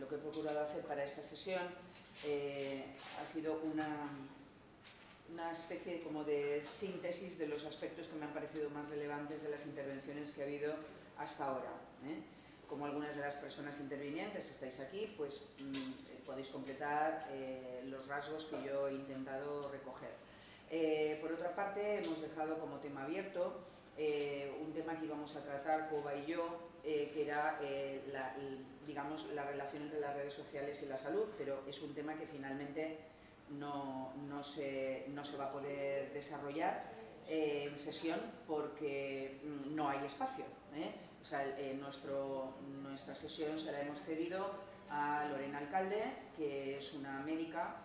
lo que he procurado hacer para esta sesión ha sido una especie como de síntesis de los aspectos que me han parecido más relevantes de las intervenciones que ha habido hasta ahora. Como algunas de las personas intervinientes estáis aquí, pues podéis completar los rasgos que yo he intentado recoger. Por otra parte, hemos dejado como tema abierto un tema que íbamos a tratar Coba y yo, que era digamos, la relación entre las redes sociales y la salud, pero es un tema que finalmente no se va a poder desarrollar en sesión porque no hay espacio. O sea, nuestra sesión se la hemos cedido a Lorena Alcalde, que es una médica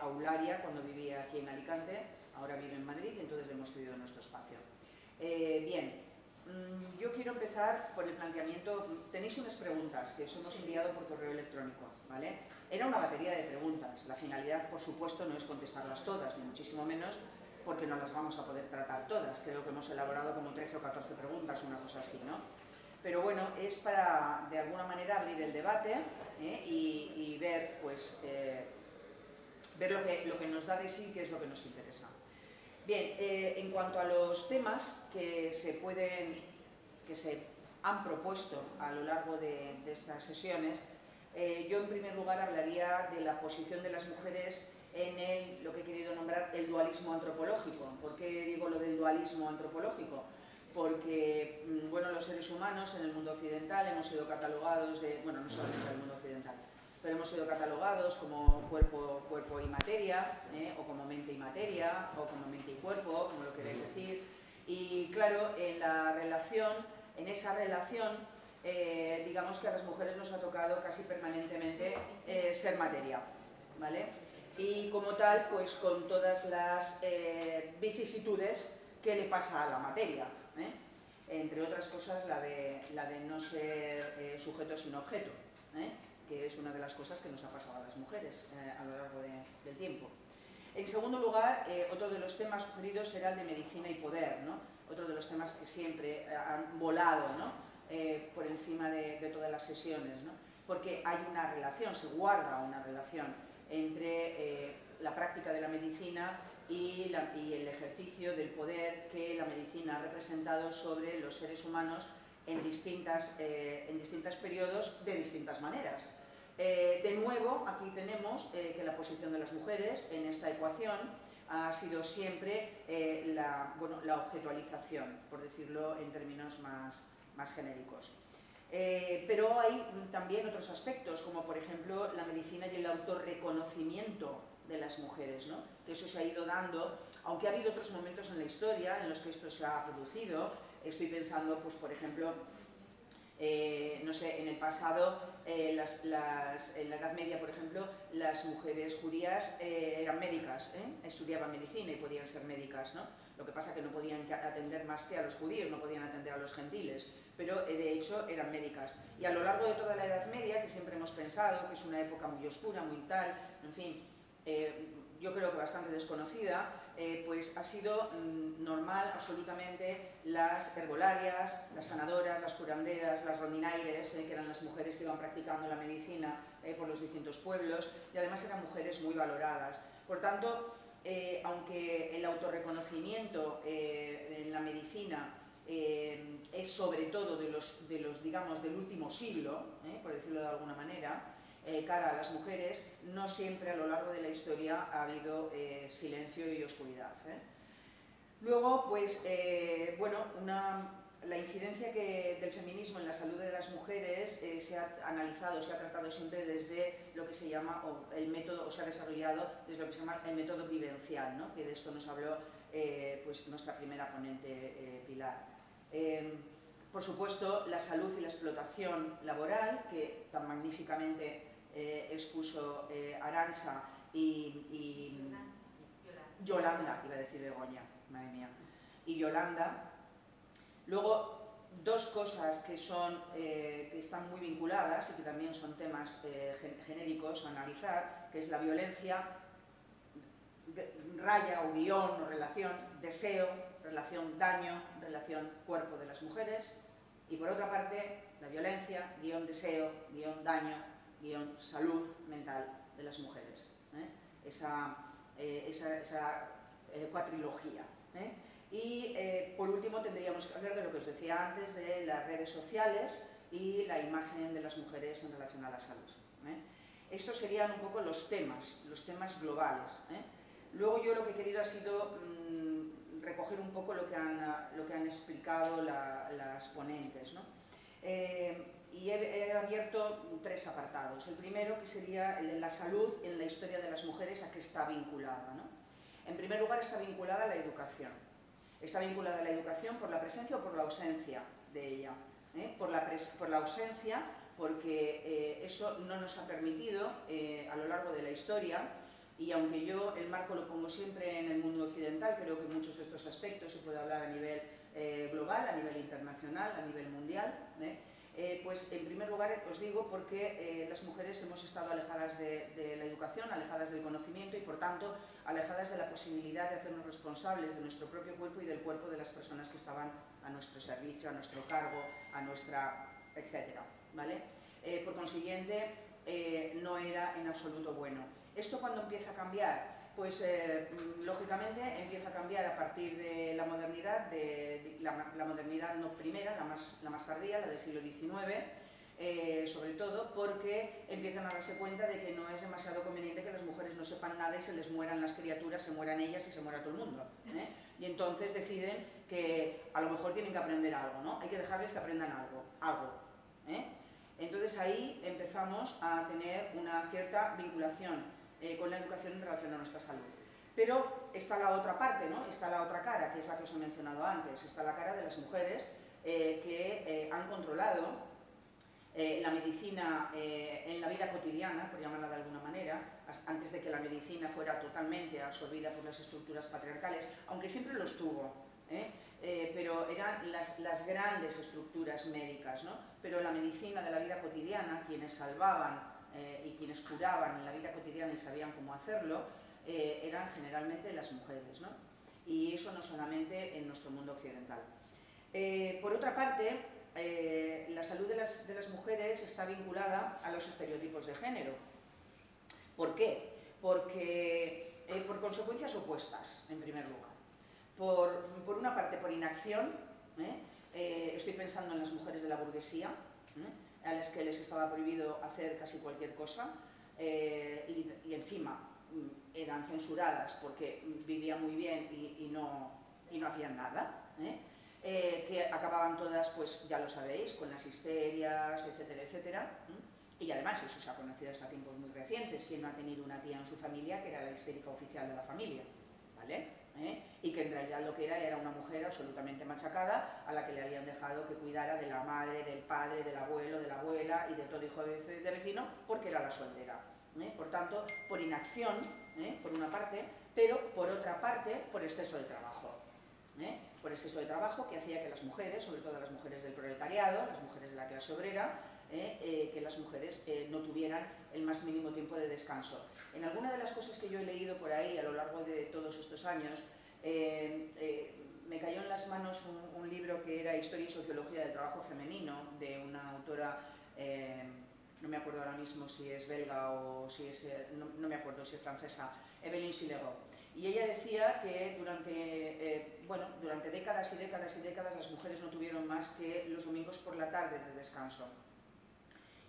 aularia cuando vivía aquí en Alicante, ahora vive en Madrid y entonces le hemos cedido nuestro espacio. Bien, yo quiero empezar por el planteamiento. Tenéis unas preguntas que os hemos enviado por correo electrónico, ¿vale? Era una batería de preguntas. La finalidad, por supuesto, no es contestarlas todas, ni muchísimo menos, porque no las vamos a poder tratar todas. Creo que hemos elaborado como 13 o 14 preguntas, una cosa así, ¿no? Pero bueno, es para, de alguna manera, abrir el debate y ver, pues, ver lo que nos da de sí, que es lo que nos interesa. Bien, en cuanto a los temas que se han propuesto a lo largo de estas sesiones, yo en primer lugar hablaría de la posición de las mujeres en lo que he querido nombrar el dualismo antropológico. ¿Por qué digo lo del dualismo antropológico? Porque bueno, los seres humanos en el mundo occidental hemos sido catalogados de, bueno, no solamente en el mundo occidental, pero hemos sido catalogados como cuerpo y materia, o como mente y materia, o como mente y cuerpo, como lo queréis decir. Y claro, en esa relación, digamos que a las mujeres nos ha tocado casi permanentemente ser materia, ¿vale? Y como tal, pues con todas las vicisitudes que le pasa a la materia, entre otras cosas la de no ser sujeto sino objeto, que es una de las cosas que nos ha pasado a las mujeres a lo largo del tiempo. En segundo lugar, otro de los temas sugeridos era el de medicina y poder, ¿no? Otro de los temas que siempre han volado, ¿no? Por encima de todas las sesiones, ¿no? Porque hay una relación, se guarda una relación entre la práctica de la medicina y el ejercicio del poder que la medicina ha representado sobre los seres humanos en distintos periodos, de distintas maneras. De nuevo, aquí tenemos que la posición de las mujeres en esta ecuación ha sido siempre la objetualización, por decirlo en términos más genéricos. Pero hay también otros aspectos, como por ejemplo la medicina y el autorreconocimiento de las mujeres, ¿no? Que eso se ha ido dando, aunque ha habido otros momentos en la historia en los que esto se ha producido. Estoy pensando, pues, por ejemplo, no sé, en el pasado, en la Edad Media, por ejemplo, las mujeres judías eran médicas, estudiaban medicina y podían ser médicas, ¿no? Lo que pasa es que no podían atender más que a los judíos, no podían atender a los gentiles, pero de hecho eran médicas. Y a lo largo de toda la Edad Media, que siempre hemos pensado que es una época muy oscura, muy tal, en fin, yo creo que bastante desconocida, pues ha sido normal absolutamente las herbolarias, las sanadoras, las curanderas, las rondinaires, que eran las mujeres que iban practicando la medicina por los distintos pueblos, y además eran mujeres muy valoradas. Por tanto, aunque el autorreconocimiento en la medicina es sobre todo digamos, del último siglo, por decirlo de alguna manera, cara a las mujeres, no siempre a lo largo de la historia ha habido silencio y oscuridad. Luego, pues, bueno, la incidencia del feminismo en la salud de las mujeres se ha analizado, se ha tratado siempre desde lo que se llama, se ha desarrollado desde lo que se llama el método vivencial, ¿no? Que de esto nos habló pues nuestra primera ponente, Pilar. Por supuesto, la salud y la explotación laboral, que tan magníficamente expuso Arantza y Yolanda, iba a decir Begoña, madre mía, y Yolanda. Luego, dos cosas que están muy vinculadas y que también son temas genéricos a analizar, que es la violencia, raya o guión o relación, deseo, relación daño, relación cuerpo de las mujeres, y por otra parte la violencia, guión deseo, guión daño, guión salud mental de las mujeres. Esa cuatrilogía. Y por último tendríamos que hablar de lo que os decía antes, de las redes sociales y la imagen de las mujeres en relación a la salud. Estos serían un poco los temas globales. Luego yo lo que he querido ha sido recoger un poco lo que han explicado las ponentes, ¿no? Y he abierto tres apartados. El primero, que sería la salud en la historia de las mujeres, a qué está vinculada, ¿no? En primer lugar, está vinculada a la educación. Está vinculada a la educación por la presencia o por la ausencia de ella. Por la ausencia, porque eso no nos ha permitido a lo largo de la historia, y aunque yo el marco lo pongo siempre en el mundo occidental, creo que muchos de estos aspectos se puede hablar a nivel global, a nivel internacional, a nivel mundial, pues en primer lugar os digo porque las mujeres hemos estado alejadas de la educación, alejadas del conocimiento y por tanto alejadas de la posibilidad de hacernos responsables de nuestro propio cuerpo y del cuerpo de las personas que estaban a nuestro servicio, a nuestro cargo, a nuestra, etcétera, ¿vale? Por consiguiente, no era en absoluto bueno. ¿Esto cuándo empieza a cambiar? Pues lógicamente empieza a cambiar a partir de la modernidad, la modernidad no primera, la más tardía, la del siglo XIX, sobre todo porque empiezan a darse cuenta de que no es demasiado conveniente que las mujeres no sepan nada y se les mueran las criaturas, se mueran ellas y se muera todo el mundo, Y entonces deciden que a lo mejor tienen que aprender algo, ¿no? Hay que dejarles que aprendan algo, Entonces ahí empezamos a tener una cierta vinculación con la educación en relación a nuestra salud. Pero está la otra parte, ¿no? Está la otra cara, que es la que os he mencionado antes. Está la cara de las mujeres que han controlado la medicina en la vida cotidiana, por llamarla de alguna manera, antes de que la medicina fuera totalmente absorbida por las estructuras patriarcales, aunque siempre lo estuvo, pero eran las grandes estructuras médicas, ¿no? Pero la medicina de la vida cotidiana, quienes salvaban y quienes curaban en la vida cotidiana y sabían cómo hacerlo, eran generalmente las mujeres, ¿no? Y eso no solamente en nuestro mundo occidental. Por otra parte, la salud de las mujeres está vinculada a los estereotipos de género. ¿Por qué? Porque por consecuencias opuestas, en primer lugar. Por una parte, por inacción, estoy pensando en las mujeres de la burguesía, a las que les estaba prohibido hacer casi cualquier cosa y encima eran censuradas porque vivían muy bien y no hacían nada, que acababan todas, pues ya lo sabéis, con las histerias, etcétera, etcétera. Y además eso se ha conocido hasta tiempos muy recientes, quien no ha tenido una tía en su familia que era la histérica oficial de la familia, ¿vale? Y que en realidad lo que era una mujer absolutamente machacada a la que le habían dejado que cuidara de la madre, del padre, del abuelo, de la abuela y de todo hijo de vecino porque era la soltera. Por tanto, por inacción, por una parte, pero por otra parte, por exceso de trabajo. Por exceso de trabajo que hacía que las mujeres, sobre todo las mujeres del proletariado, las mujeres de la clase obrera, que las mujeres no tuvieran el más mínimo tiempo de descanso. En alguna de las cosas que yo he leído por ahí a lo largo de todos estos años, me cayó en las manos un libro que era Historia y Sociología del Trabajo Femenino, de una autora, no me acuerdo ahora mismo si es belga o si es, no me acuerdo si es francesa, Evelyn Silego. Y ella decía que durante décadas y décadas y décadas las mujeres no tuvieron más que los domingos por la tarde de descanso.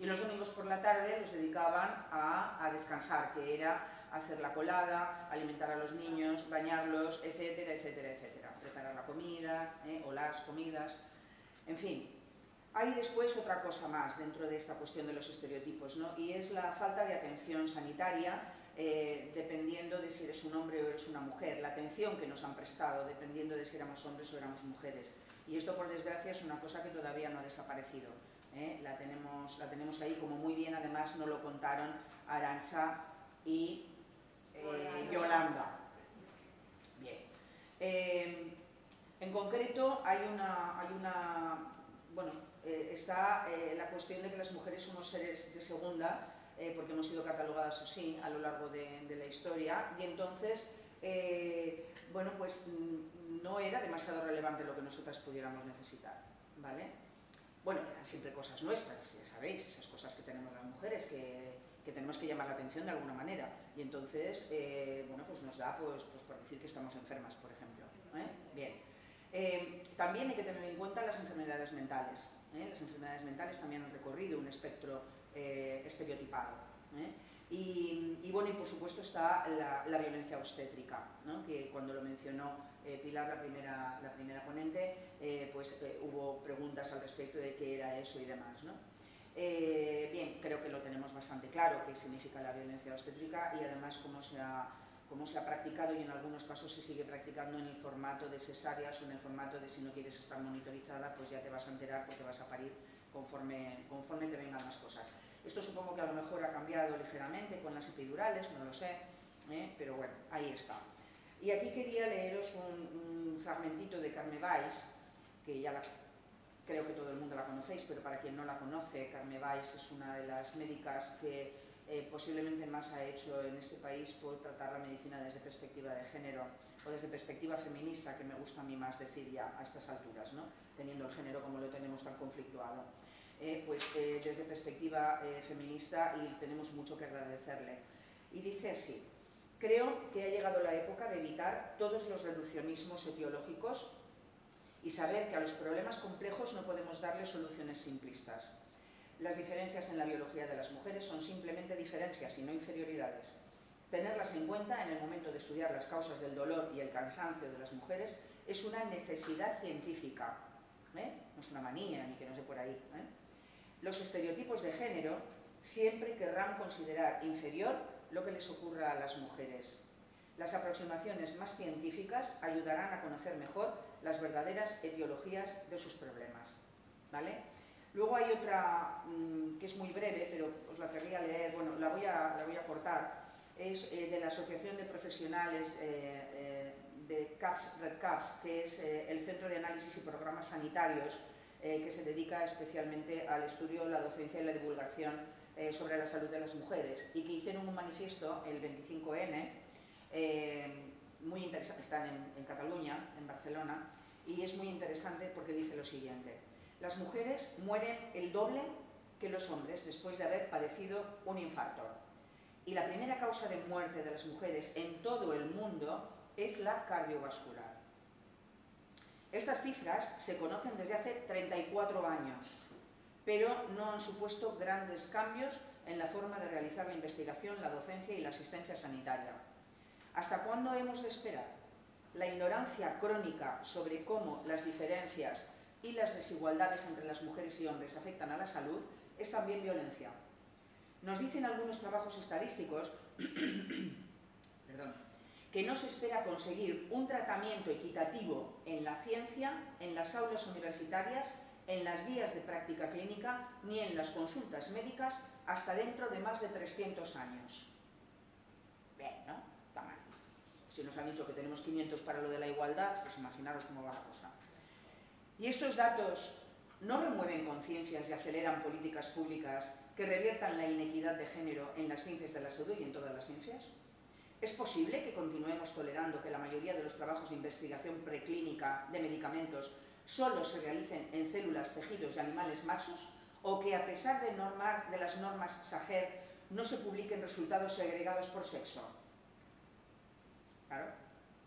Y los domingos por la tarde los dedicaban a descansar, que era hacer la colada, alimentar a los niños, bañarlos, etcétera, etcétera, etcétera. Preparar la comida o las comidas, en fin. Hay después otra cosa más dentro de esta cuestión de los estereotipos, ¿no? Y es la falta de atención sanitaria, dependiendo de si eres un hombre o eres una mujer. La atención que nos han prestado, dependiendo de si éramos hombres o éramos mujeres. Y esto, por desgracia, es una cosa que todavía no ha desaparecido. La tenemos ahí, como muy bien además nos lo contaron Arantza y Yolanda. Bien. En concreto está la cuestión de que las mujeres somos seres de segunda, porque hemos sido catalogadas así a lo largo de la historia, y entonces pues no era demasiado relevante lo que nosotras pudiéramos necesitar, ¿vale? Bueno, eran siempre cosas nuestras, ya sabéis, esas cosas que tenemos las mujeres, que tenemos que llamar la atención de alguna manera. Y entonces, bueno, pues nos da pues por decir que estamos enfermas, por ejemplo, ¿eh? Bien. También hay que tener en cuenta las enfermedades mentales. Las enfermedades mentales también han recorrido un espectro estereotipado. Y bueno, y por supuesto está la violencia obstétrica, ¿no? Que cuando lo mencionó Pilar, la primera ponente, pues hubo preguntas al respecto de qué era eso y demás, ¿no? Bien, creo que lo tenemos bastante claro qué significa la violencia obstétrica y además cómo se ha practicado y en algunos casos se sigue practicando en el formato de cesáreas o en el formato de si no quieres estar monitorizada, pues ya te vas a enterar porque vas a parir conforme te vengan las cosas. Esto supongo que a lo mejor ha cambiado ligeramente con las epidurales, no lo sé, pero bueno, ahí está. Y aquí quería leeros un fragmentito de Carme Vives, que ya creo que todo el mundo la conocéis, pero para quien no la conoce, Carme Vives es una de las médicas que posiblemente más ha hecho en este país por tratar la medicina desde perspectiva de género o desde perspectiva feminista, que me gusta a mí más decir ya a estas alturas, ¿no? Teniendo el género como lo tenemos tan conflictuado. Desde perspectiva feminista y tenemos mucho que agradecerle. Y dice así: creo que ha llegado la época de evitar todos los reduccionismos etiológicos y saber que a los problemas complejos no podemos darles soluciones simplistas. Las diferencias en la biología de las mujeres son simplemente diferencias y no inferioridades. Tenerlas en cuenta en el momento de estudiar las causas del dolor y el cansancio de las mujeres es una necesidad científica, no es una manía ni que no sé por ahí, Los estereotipos de género siempre querrán considerar inferior lo que les ocurra a las mujeres. Las aproximaciones más científicas ayudarán a conocer mejor las verdaderas etiologías de sus problemas, ¿vale? Luego hay otra que es muy breve, pero os la querría leer, bueno, la voy a cortar, es de la Asociación de Profesionales de CAPS, Red CAPS, que es el Centro de Análisis y Programas Sanitarios, que se dedica especialmente al estudio, la docencia y la divulgación sobre la salud de las mujeres, y que hicieron un manifiesto, el 25N, muy interesante, están en Cataluña, en Barcelona, y es muy interesante porque dice lo siguiente: las mujeres mueren el doble que los hombres después de haber padecido un infarto, y la primera causa de muerte de las mujeres en todo el mundo es la cardiovascular. Estas cifras se conocen desde hace 34 años, pero no han supuesto grandes cambios en la forma de realizar la investigación, la docencia y la asistencia sanitaria. ¿Hasta cuándo hemos de esperar? La ignorancia crónica sobre cómo las diferencias y las desigualdades entre las mujeres y hombres afectan a la salud es también violencia. Nos dicen algunos trabajos estadísticos perdón, que no se espera conseguir un tratamiento equitativo en la ciencia, en las aulas universitarias, en las guías de práctica clínica, ni en las consultas médicas, hasta dentro de más de 300 años. Bien, ¿no? Está mal. Si nos han dicho que tenemos 500 para lo de la igualdad, pues imaginaros cómo va la cosa. Y estos datos no remueven conciencias y aceleran políticas públicas que reviertan la inequidad de género en las ciencias de la salud y en todas las ciencias. ¿Es posible que continuemos tolerando que la mayoría de los trabajos de investigación preclínica de medicamentos solo se realicen en células, tejidos y animales machos? ¿O que a pesar de las normas SAGER no se publiquen resultados segregados por sexo?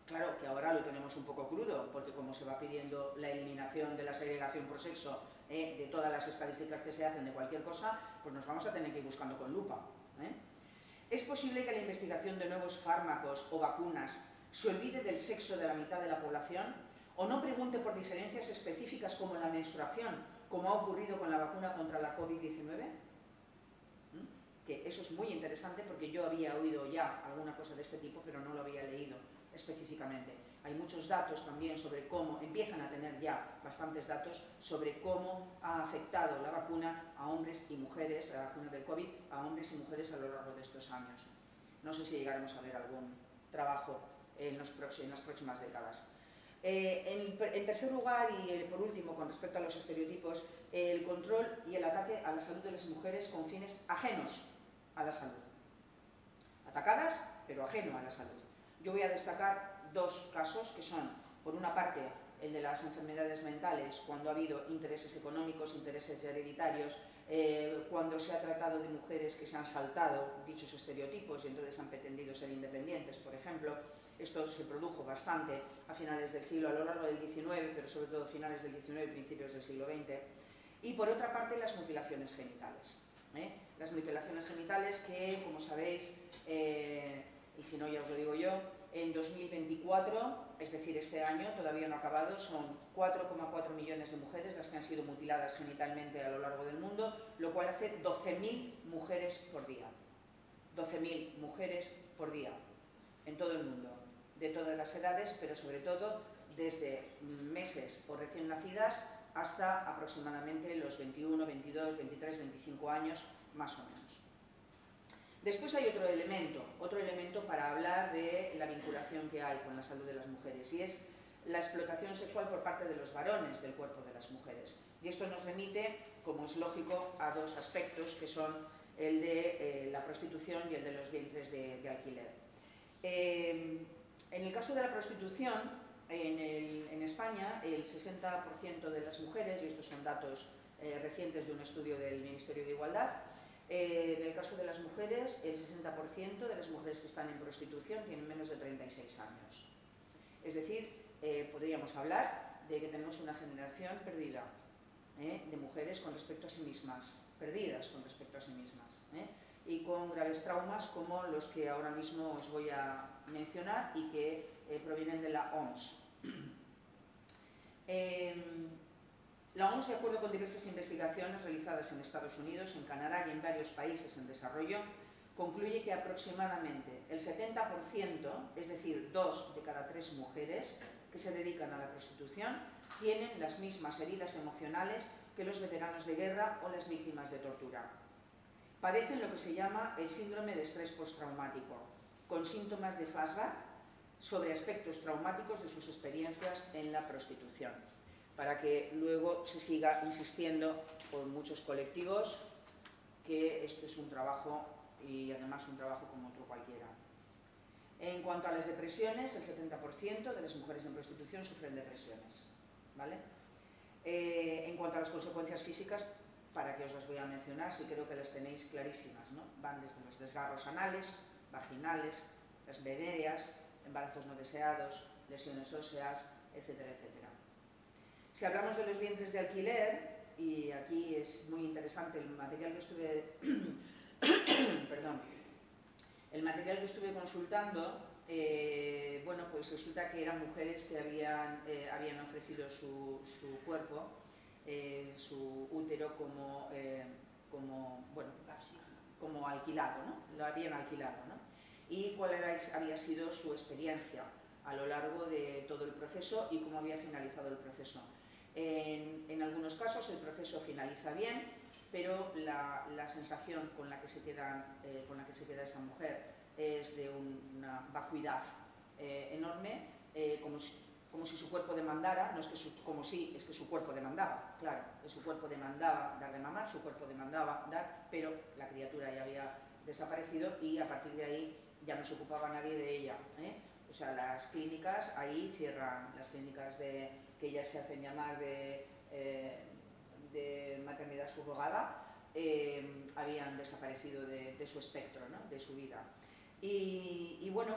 Claro que ahora lo tenemos un poco crudo, porque como se va pidiendo la eliminación de la segregación por sexo de todas las estadísticas que se hacen de cualquier cosa, pues nos vamos a tener que ir buscando con lupa, ¿Es posible que la investigación de nuevos fármacos o vacunas se olvide del sexo de la mitad de la población o no pregunte por diferencias específicas como la menstruación, como ha ocurrido con la vacuna contra la COVID-19? Que eso es muy interesante porque yo había oído ya alguna cosa de este tipo, pero no lo había leído específicamente. Hay muchos datos también sobre cómo, empiezan a tener ya bastantes datos sobre cómo ha afectado la vacuna a hombres y mujeres, la vacuna del COVID, a hombres y mujeres a lo largo de estos años. No sé si llegaremos a ver algún trabajo en las próximas décadas. En tercer lugar y por último, con respecto a los estereotipos, el control y el ataque a la salud de las mujeres con fines ajenos a la salud. Atacadas, pero ajeno a la salud. Yo voy a destacar dos casos que son, por una parte, el de las enfermedades mentales, cuando ha habido intereses económicos, intereses hereditarios, cuando se ha tratado de mujeres que se han saltado dichos estereotipos y entonces han pretendido ser independientes, por ejemplo. Esto se produjo bastante a finales del siglo, a lo largo del XIX, pero sobre todo finales del XIX y principios del siglo XX. Y por otra parte, las mutilaciones genitales. Las mutilaciones genitales que, como sabéis, y si no ya os lo digo yo, en 2024, es decir, este año, todavía no ha acabado, son 4,4 millones de mujeres las que han sido mutiladas genitalmente a lo largo del mundo, lo cual hace 12.000 mujeres por día. 12.000 mujeres por día, en todo el mundo, de todas las edades, pero sobre todo desde meses o recién nacidas hasta aproximadamente los 21, 22, 23, 25 años, más o menos. Después hay otro elemento para hablar de la vinculación que hay con la salud de las mujeres, y es la explotación sexual por parte de los varones del cuerpo de las mujeres. Y esto nos remite, como es lógico, a dos aspectos, que son el de la prostitución y el de los vientres de alquiler. En el caso de la prostitución, en España, el 60% de las mujeres, y estos son datos recientes de un estudio del Ministerio de Igualdad, en el caso de las mujeres, el 60% de las mujeres que están en prostitución tienen menos de 36 años. Es decir, podríamos hablar de que tenemos una generación perdida de mujeres con respecto a sí mismas, perdidas con respecto a sí mismas, y con graves traumas como los que ahora mismo os voy a mencionar y que provienen de la OMS. La OMS, de acuerdo con diversas investigaciones realizadas en Estados Unidos, en Canadá y en varios países en desarrollo, concluye que aproximadamente el 70%, es decir, 2 de cada 3 mujeres que se dedican a la prostitución, tienen las mismas heridas emocionales que los veteranos de guerra o las víctimas de tortura. Padecen lo que se llama el síndrome de estrés postraumático, con síntomas de flashback sobre aspectos traumáticos de sus experiencias en la prostitución, para que luego se siga insistiendo por muchos colectivos que esto es un trabajo, y además un trabajo como otro cualquiera. En cuanto a las depresiones, el 70% de las mujeres en prostitución sufren depresiones, ¿vale? En cuanto a las consecuencias físicas, para que os las voy a mencionar, sí creo que las tenéis clarísimas, ¿no? Van desde los desgarros anales, vaginales, las venéreas, embarazos no deseados, lesiones óseas, etcétera, etcétera. Si hablamos de los vientres de alquiler, y aquí es muy interesante el material que estuve, perdón, el material que estuve consultando, bueno, pues resulta que eran mujeres que habían ofrecido su cuerpo, su útero como alquilado, ¿no? Lo habían alquilado, ¿no? Y cuál había sido su experiencia a lo largo de todo el proceso y cómo había finalizado el proceso. En algunos casos el proceso finaliza bien, pero la sensación con la que se queda, esa mujer es de una vacuidad enorme, como si su cuerpo demandara, no es que es que su cuerpo demandaba, claro, su cuerpo demandaba dar de mamar, su cuerpo demandaba dar, pero la criatura ya había desaparecido y a partir de ahí ya no se ocupaba nadie de ella, O sea, las clínicas ahí cierran, las clínicas que ya se hacen llamar de maternidad subrogada, habían desaparecido de su espectro, ¿no? De su vida. Y bueno,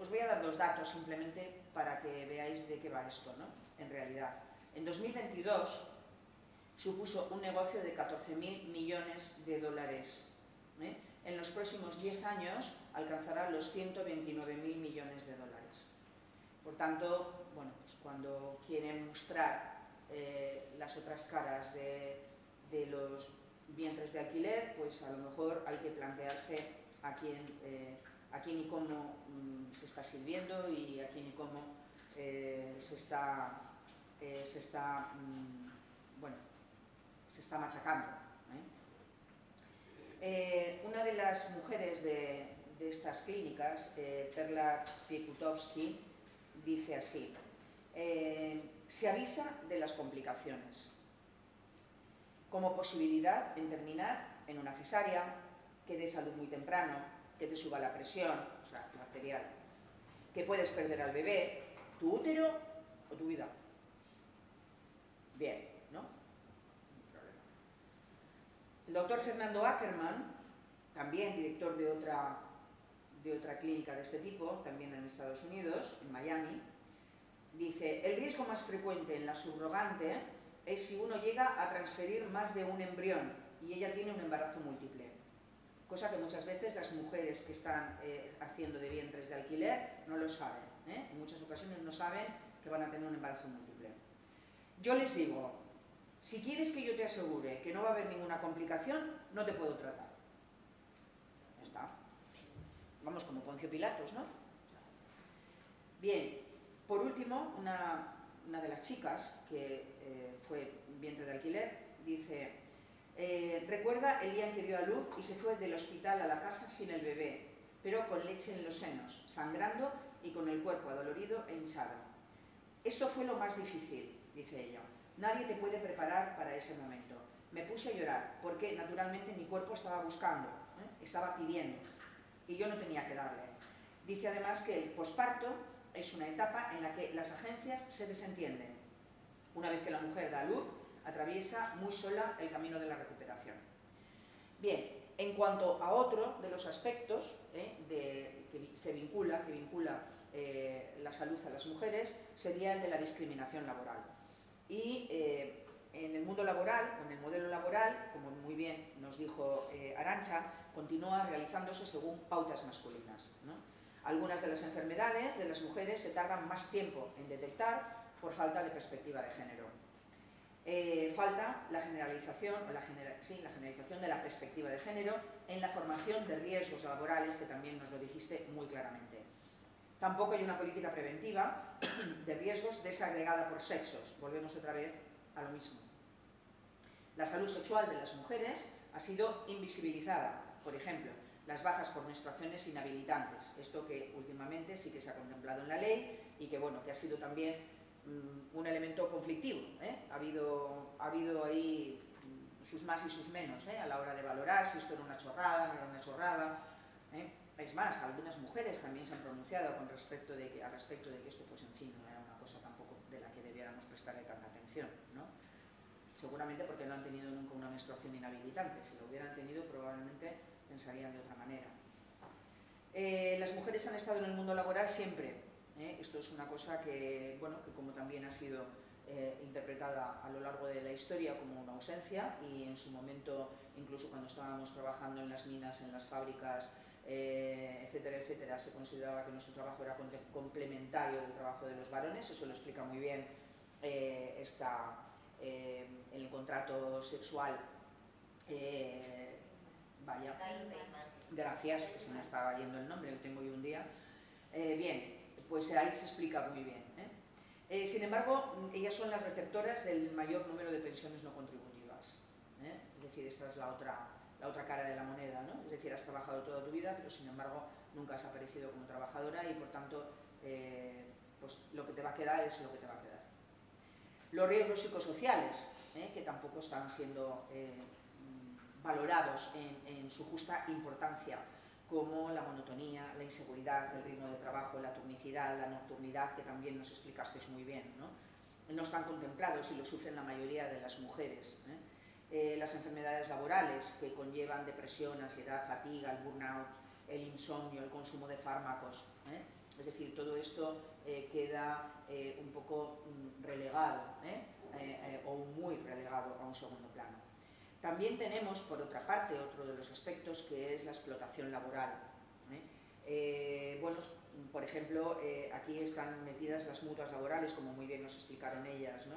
os voy a dar dos datos simplemente para que veáis de qué va esto, ¿no? En realidad. En 2022 supuso un negocio de 14.000 millones de dólares. En los próximos 10 años alcanzará los 129.000 millones de dólares. Por tanto, bueno, pues cuando quieren mostrar las otras caras de los vientres de alquiler, pues a lo mejor hay que plantearse a quién y cómo se está sirviendo y a quién y cómo se está machacando. Una de las mujeres de estas clínicas, Perla Piekutowski, dice así: se avisa de las complicaciones, como posibilidad en terminar en una cesárea, que dé salud muy temprano, que te suba la presión, o sea, arterial, que puedes perder al bebé, tu útero o tu vida. Bien, ¿no? El doctor Fernando Ackermann, también director de otra clínica de este tipo, también en Estados Unidos, en Miami, dice, el riesgo más frecuente en la subrogante es si uno llega a transferir más de un embrión y ella tiene un embarazo múltiple, cosa que muchas veces las mujeres que están haciendo de vientres de alquiler no lo saben, ¿eh? En muchas ocasiones no saben que van a tener un embarazo múltiple. Yo les digo, si quieres que yo te asegure que no va a haber ninguna complicación, no te puedo tratar. Ya está. Vamos como Poncio Pilatos, ¿no? Bien, por último, una de las chicas que fue vientre de alquiler dice, recuerda el día en que dio a luz y se fue del hospital a la casa sin el bebé, pero con leche en los senos, sangrando y con el cuerpo adolorido e hinchado. Esto fue lo más difícil, dice ella. Nadie te puede preparar para ese momento. Me puse a llorar porque, naturalmente, mi cuerpo estaba buscando, estaba pidiendo, y yo no tenía que darle. Dice además que el posparto es una etapa en la que las agencias se desentienden. Una vez que la mujer da a luz, atraviesa muy sola el camino de la recuperación. Bien, en cuanto a otro de los aspectos que vincula la salud a las mujeres, sería el de la discriminación laboral. Y en el mundo laboral, en el modelo laboral, como muy bien nos dijo Arantza, continúa realizándose según pautas masculinas, ¿no? Algunas de las enfermedades de las mujeres se tardan más tiempo en detectar por falta de perspectiva de género. Falta la generalización, la generalización de la perspectiva de género en la formación de riesgos laborales, que también nos lo dijiste muy claramente. Tampoco hay una política preventiva de riesgos desagregada por sexos. Volvemos otra vez a lo mismo. La salud sexual de las mujeres ha sido invisibilizada. Por ejemplo, las bajas por menstruaciones inhabilitantes. Esto que últimamente sí que se ha contemplado en la ley y que, bueno, que ha sido también un elemento conflictivo, ¿eh? Ha habido ahí sus más y sus menos, ¿eh? A la hora de valorar si esto era una chorrada, no era una chorrada, ¿eh? Es más, algunas mujeres también se han pronunciado con respecto de que, al respecto de que esto, pues en fin, no era una cosa tampoco de la que debiéramos prestarle tanta atención, ¿no? Seguramente porque no han tenido nunca una menstruación inhabilitante. Si lo hubieran tenido, probablemente pensarían de otra manera. Las mujeres han estado en el mundo laboral siempre. Esto es una cosa que, bueno, que como también ha sido interpretada a lo largo de la historia como una ausencia, y en su momento, incluso cuando estábamos trabajando en las minas, en las fábricas, etcétera, etcétera, se consideraba que nuestro trabajo era complementario del trabajo de los varones. Eso lo explica muy bien el contrato sexual. Vaya, gracias, que se me estaba yendo el nombre, lo tengo hoy un día. Bien, pues ahí se explica muy bien, ¿eh? Sin embargo, ellas son las receptoras del mayor número de pensiones no contributivas, ¿eh? Es decir, esta es la otra cara de la moneda, ¿no? Es decir, has trabajado toda tu vida, pero sin embargo nunca has aparecido como trabajadora y por tanto pues lo que te va a quedar es lo que te va a quedar. Los riesgos psicosociales, ¿eh? Que tampoco están siendo valorados en su justa importancia, como la monotonía, la inseguridad, el ritmo de trabajo, la turnicidad, la nocturnidad, que también nos explicasteis muy bien, ¿no? No están contemplados y lo sufren la mayoría de las mujeres, ¿eh? Las enfermedades laborales que conllevan depresión, ansiedad, fatiga, el burnout, el insomnio, el consumo de fármacos, ¿eh? Es decir, todo esto queda un poco relegado, ¿eh? O muy relegado a un segundo plano. También tenemos, por otra parte, otro de los aspectos que es la explotación laboral, ¿eh? Bueno, por ejemplo, aquí están metidas las mutuas laborales, como muy bien nos explicaron ellas, ¿no?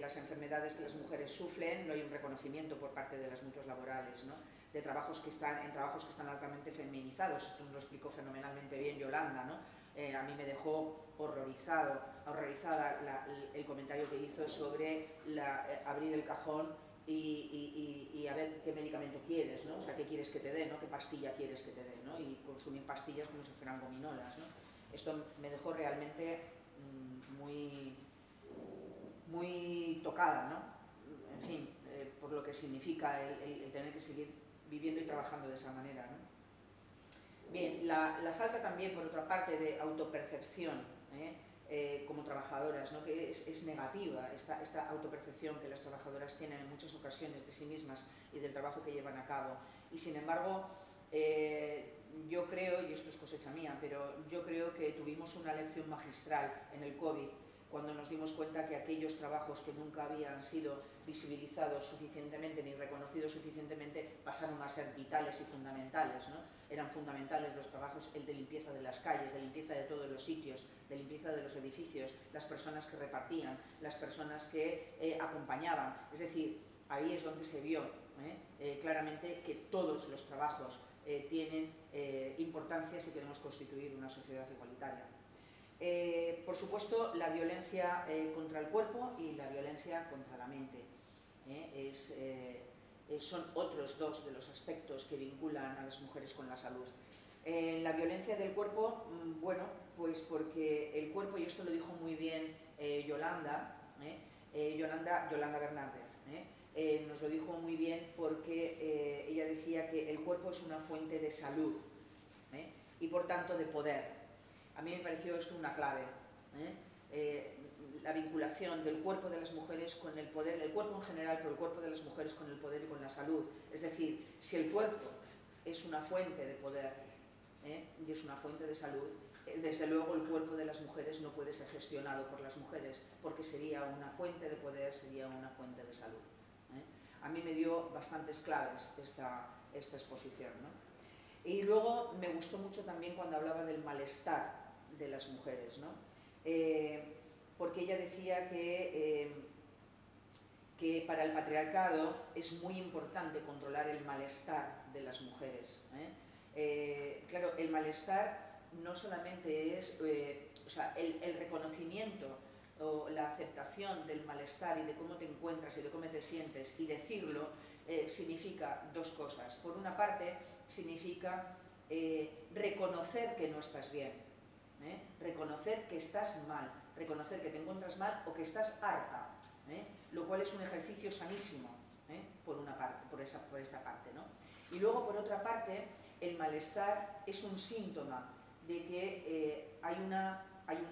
Las enfermedades que las mujeres sufren, no hay un reconocimiento por parte de las mutuas laborales, ¿no? De trabajos que están, en trabajos que están altamente feminizados. Esto nos lo explicó fenomenalmente bien Yolanda, ¿no? A mí me dejó horrorizada el comentario que hizo sobre abrir el cajón y a ver qué medicamento quieres, ¿no? O sea, qué quieres que te dé, ¿no? Qué pastilla quieres que te dé, ¿no? Y consumir pastillas como si fueran gominolas, ¿no? Esto me dejó realmente muy tocada, ¿no? En fin, por lo que significa el tener que seguir viviendo y trabajando de esa manera, ¿no? Bien, la falta también, por otra parte, de autopercepción, ¿eh? como trabajadoras, ¿no? Que es negativa esta autopercepción que las trabajadoras tienen en muchas ocasiones de sí mismas y del trabajo que llevan a cabo. Y sin embargo, yo creo, y esto es cosecha mía, pero yo creo que tuvimos una lección magistral en el COVID, cuando nos dimos cuenta que aquellos trabajos que nunca habían sido visibilizados suficientemente ni reconocidos suficientemente pasaron a ser vitales y fundamentales, ¿no? Eran fundamentales los trabajos, el de limpieza de las calles, de limpieza de todos los sitios, de limpieza de los edificios, las personas que repartían, las personas que acompañaban. Es decir, ahí es donde se vio claramente que todos los trabajos tienen importancia si queremos constituir una sociedad igualitaria. Por supuesto, la violencia contra el cuerpo y la violencia contra la mente son otros dos de los aspectos que vinculan a las mujeres con la salud. La violencia del cuerpo, bueno, pues porque el cuerpo, y esto lo dijo muy bien Yolanda Bernández, nos lo dijo muy bien porque ella decía que el cuerpo es una fuente de salud y por tanto de poder. A mí me pareció esto una clave, la vinculación del cuerpo de las mujeres con el poder, el cuerpo en general, pero el cuerpo de las mujeres con el poder y con la salud. Es decir, si el cuerpo es una fuente de poder y es una fuente de salud, desde luego el cuerpo de las mujeres no puede ser gestionado por las mujeres, porque sería una fuente de poder, sería una fuente de salud. A mí me dio bastantes claves esta exposición, ¿no? Y luego me gustó mucho también cuando hablaba del malestar de las mujeres, ¿no? Porque ella decía que para el patriarcado es muy importante controlar el malestar de las mujeres. Claro, el malestar no solamente es, o sea, el reconocimiento o la aceptación del malestar y de cómo te encuentras y de cómo te sientes y decirlo, significa dos cosas. Por una parte, significa reconocer que no estás bien, reconocer que estás mal, reconocer que te encuentras mal o que estás harta, lo cual es un ejercicio sanísimo, por una parte, por esta parte, ¿no? Y luego, por otra parte, el malestar es un síntoma de que hay un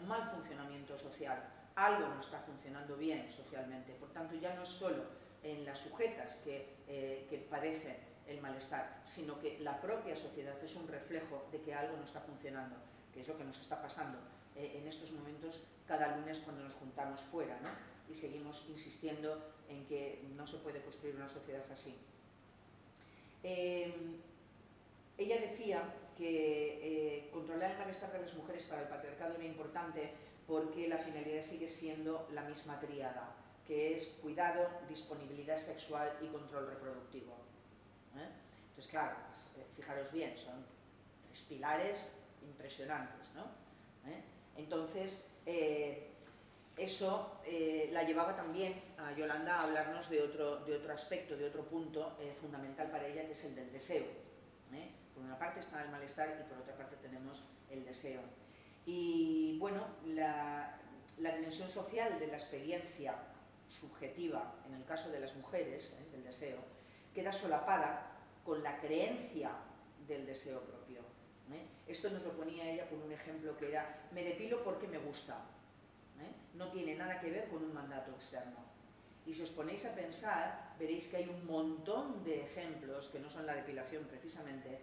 mal funcionamiento social, algo no está funcionando bien socialmente, por tanto ya no es solo en las sujetas que padecen el malestar, sino que la propia sociedad es un reflejo de que algo no está funcionando, que es lo que nos está pasando en estos momentos cada lunes cuando nos juntamos fuera, ¿no? Y seguimos insistiendo en que no se puede construir una sociedad así. Ella decía que controlar el malestar de las mujeres para el patriarcado era importante porque la finalidad sigue siendo la misma triada, que es cuidado, disponibilidad sexual y control reproductivo. Entonces, claro, fijaros bien, son tres pilares impresionantes, ¿no? Entonces, eso la llevaba también a Yolanda a hablarnos de otro aspecto, de otro punto fundamental para ella, que es el del deseo. Por una parte está el malestar y por otra parte tenemos el deseo. Y bueno, la dimensión social de la experiencia subjetiva, en el caso de las mujeres, del deseo, queda solapada con la creencia del deseo propio. Esto nos lo ponía ella con un ejemplo que era, me depilo porque me gusta. No tiene nada que ver con un mandato externo. Y si os ponéis a pensar, veréis que hay un montón de ejemplos, que no son la depilación precisamente,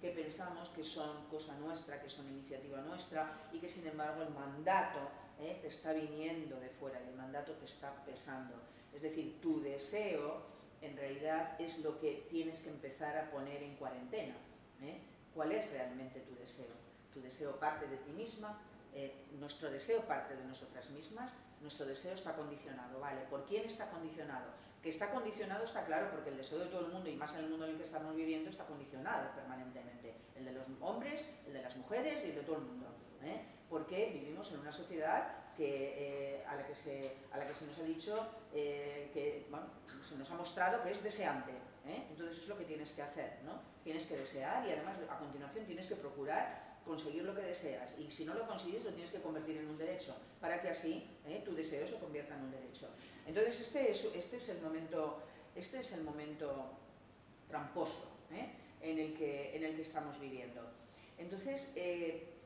que pensamos que son cosa nuestra, que son iniciativa nuestra, y que sin embargo el mandato te está viniendo de fuera, el mandato te está pesando. Es decir, tu deseo en realidad es lo que tienes que empezar a poner en cuarentena. ¿Cuál es realmente tu deseo? Tu deseo parte de ti misma, nuestro deseo parte de nosotras mismas, nuestro deseo está condicionado, ¿vale? ¿Por quién está condicionado? Que está condicionado está claro, porque el deseo de todo el mundo, y más en el mundo en el que estamos viviendo, está condicionado permanentemente. El de los hombres, el de las mujeres y el de todo el mundo. Porque vivimos en una sociedad a la que se nos ha dicho, que bueno, se nos ha mostrado que es deseante. Entonces es lo que tienes que hacer, ¿no? Tienes que desear y además a continuación tienes que procurar conseguir lo que deseas, y si no lo consigues lo tienes que convertir en un derecho, para que así tu deseo se convierta en un derecho. Entonces este es el momento tramposo en el que estamos viviendo. Entonces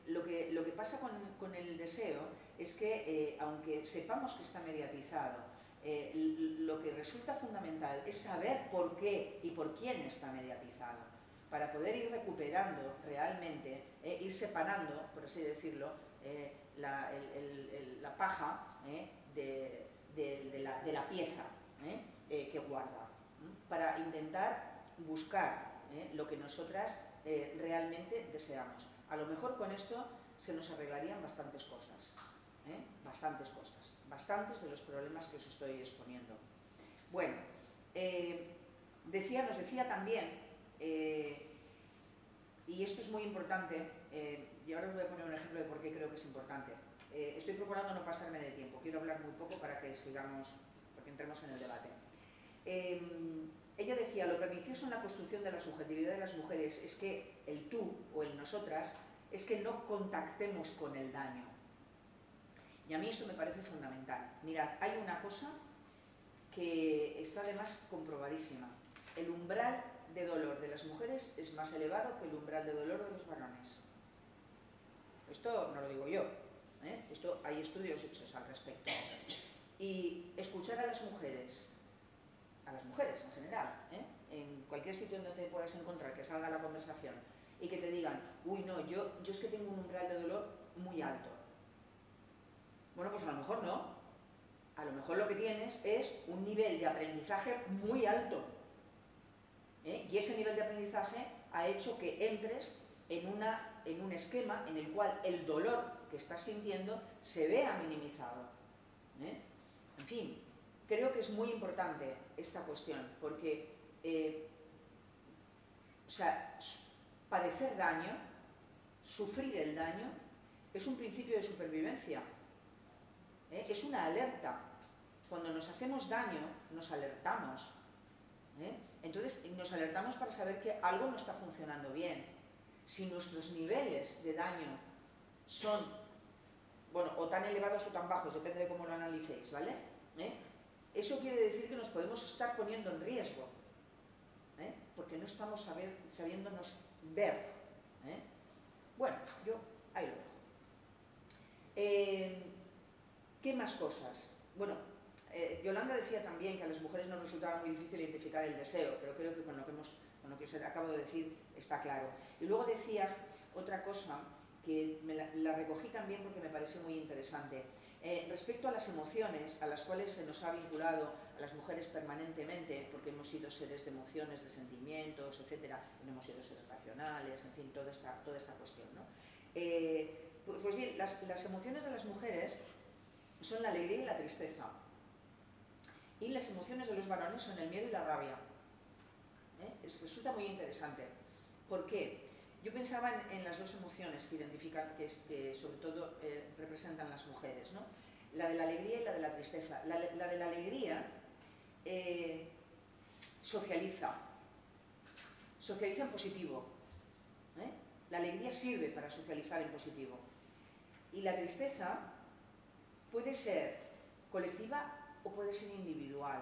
Lo que pasa con el deseo es que, aunque sepamos que está mediatizado, lo que resulta fundamental es saber por qué y por quién está mediatizado, para poder ir recuperando realmente, ir separando, por así decirlo, la paja de la pieza que guarda, para intentar buscar lo que nosotras realmente deseamos. A lo mejor con esto se nos arreglarían bastantes cosas, bastantes de los problemas que os estoy exponiendo. Bueno, nos decía también, y esto es muy importante, y ahora os voy a poner un ejemplo de por qué creo que es importante. Estoy procurando no pasarme de tiempo, quiero hablar muy poco para que sigamos, porque entremos en el debate. Ella decía, lo pernicioso en la construcción de la subjetividad de las mujeres es que el tú o el nosotras es que no contactemos con el daño. Y a mí esto me parece fundamental. Mirad, hay una cosa que está además comprobadísima. El umbral de dolor de las mujeres es más elevado que el umbral de dolor de los varones. Esto no lo digo yo, esto hay estudios hechos al respecto. Y escuchar a las mujeres en general, en cualquier sitio donde te puedas encontrar, que salga la conversación y que te digan, uy, no, yo es que tengo un umbral de dolor muy alto. Bueno, pues a lo mejor no. A lo mejor lo que tienes es un nivel de aprendizaje muy alto. Y ese nivel de aprendizaje ha hecho que entres en un esquema en el cual el dolor que estás sintiendo se vea minimizado. En fin, creo que es muy importante esta cuestión, porque padecer daño, sufrir el daño, es un principio de supervivencia. Es una alerta. Cuando nos hacemos daño, nos alertamos. Entonces, nos alertamos para saber que algo no está funcionando bien. Si nuestros niveles de daño son, bueno, o tan elevados o tan bajos, depende de cómo lo analicéis, ¿vale? Eso quiere decir que nos podemos estar poniendo en riesgo, porque no estamos sabiéndonos ver. Bueno, yo ahí lo dejo. ¿Qué más cosas? Bueno, Yolanda decía también que a las mujeres nos resultaba muy difícil identificar el deseo, pero creo que con lo que os acabo de decir está claro. Y luego decía otra cosa que la recogí también porque me pareció muy interesante. Respecto a las emociones a las cuales se nos ha vinculado a las mujeres permanentemente, porque hemos sido seres de emociones, de sentimientos, etcétera, no hemos sido seres racionales, en fin, toda esta cuestión, ¿no? Pues bien, las emociones de las mujeres son la alegría y la tristeza. Y las emociones de los varones son el miedo y la rabia. Resulta muy interesante. ¿Por qué? Yo pensaba en las dos emociones que identifican, que sobre todo representan las mujeres, ¿no? La de la alegría y la de la tristeza. La de la alegría socializa en positivo. La alegría sirve para socializar en positivo. Y la tristeza puede ser colectiva o puede ser individual.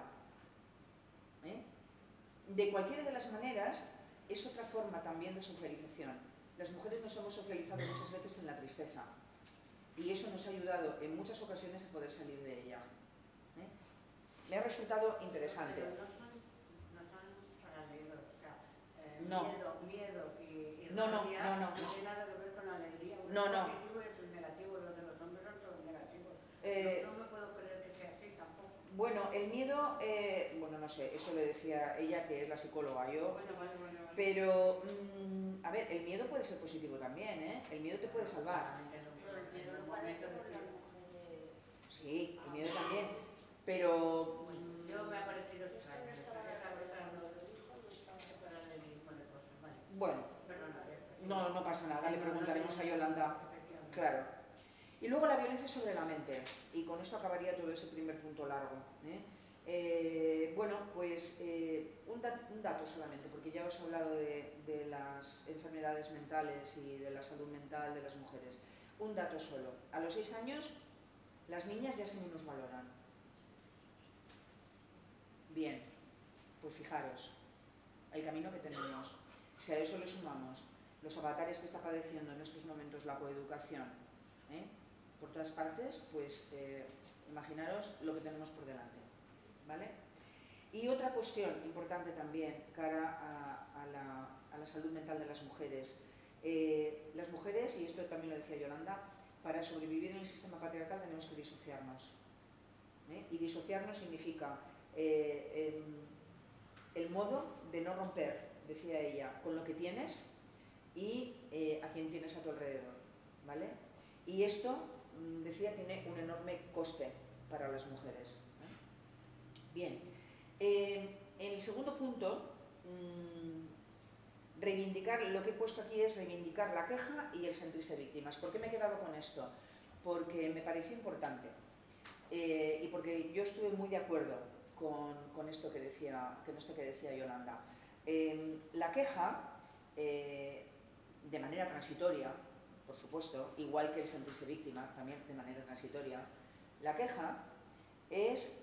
De cualquiera de las maneras, es otra forma también de socialización. Las mujeres nos hemos socializado muchas veces en la tristeza, y eso nos ha ayudado en muchas ocasiones a poder salir de ella. Me ha resultado interesante. Pero no son paralelos, o sea, no. Miedo y rabia no tiene nada que ver con la alegría. No. El positivo es el negativo, los de los hombres son todos negativos. No me puedo creer que sea así tampoco. Bueno, el miedo, bueno, no sé, eso le decía ella, que es la psicóloga, yo. Bueno. Pero, a ver, el miedo puede ser positivo también, El miedo te puede salvar. Sí, el miedo también, pero... Yo me ha parecido... Bueno, no pasa nada, le preguntaremos a Yolanda, claro. Y luego la violencia sobre la mente, y con esto acabaría todo ese primer punto largo. Bueno, pues un dato solamente, porque ya os he hablado de las enfermedades mentales y de la salud mental de las mujeres. Un dato solo. A los 6 años, las niñas ya se minusvaloran. Bien, pues fijaros, el camino que tenemos. Si a eso le sumamos los avatares que está padeciendo en estos momentos la coeducación, por todas partes, pues imaginaros lo que tenemos por delante, ¿vale? Y otra cuestión importante también cara a la salud mental de las mujeres. Las mujeres, y esto también lo decía Yolanda, para sobrevivir en el sistema patriarcal tenemos que disociarnos. Y disociarnos significa el modo de no romper, decía ella, con lo que tienes y a quien tienes a tu alrededor, ¿vale? Y esto, decía, tiene un enorme coste para las mujeres. Bien, en el segundo punto, reivindicar, lo que he puesto aquí es reivindicar la queja y el sentirse víctimas. ¿Por qué me he quedado con esto? Porque me pareció importante y porque yo estuve muy de acuerdo con esto que decía Yolanda. La queja, de manera transitoria, por supuesto, igual que el sentirse víctima, también de manera transitoria, la queja es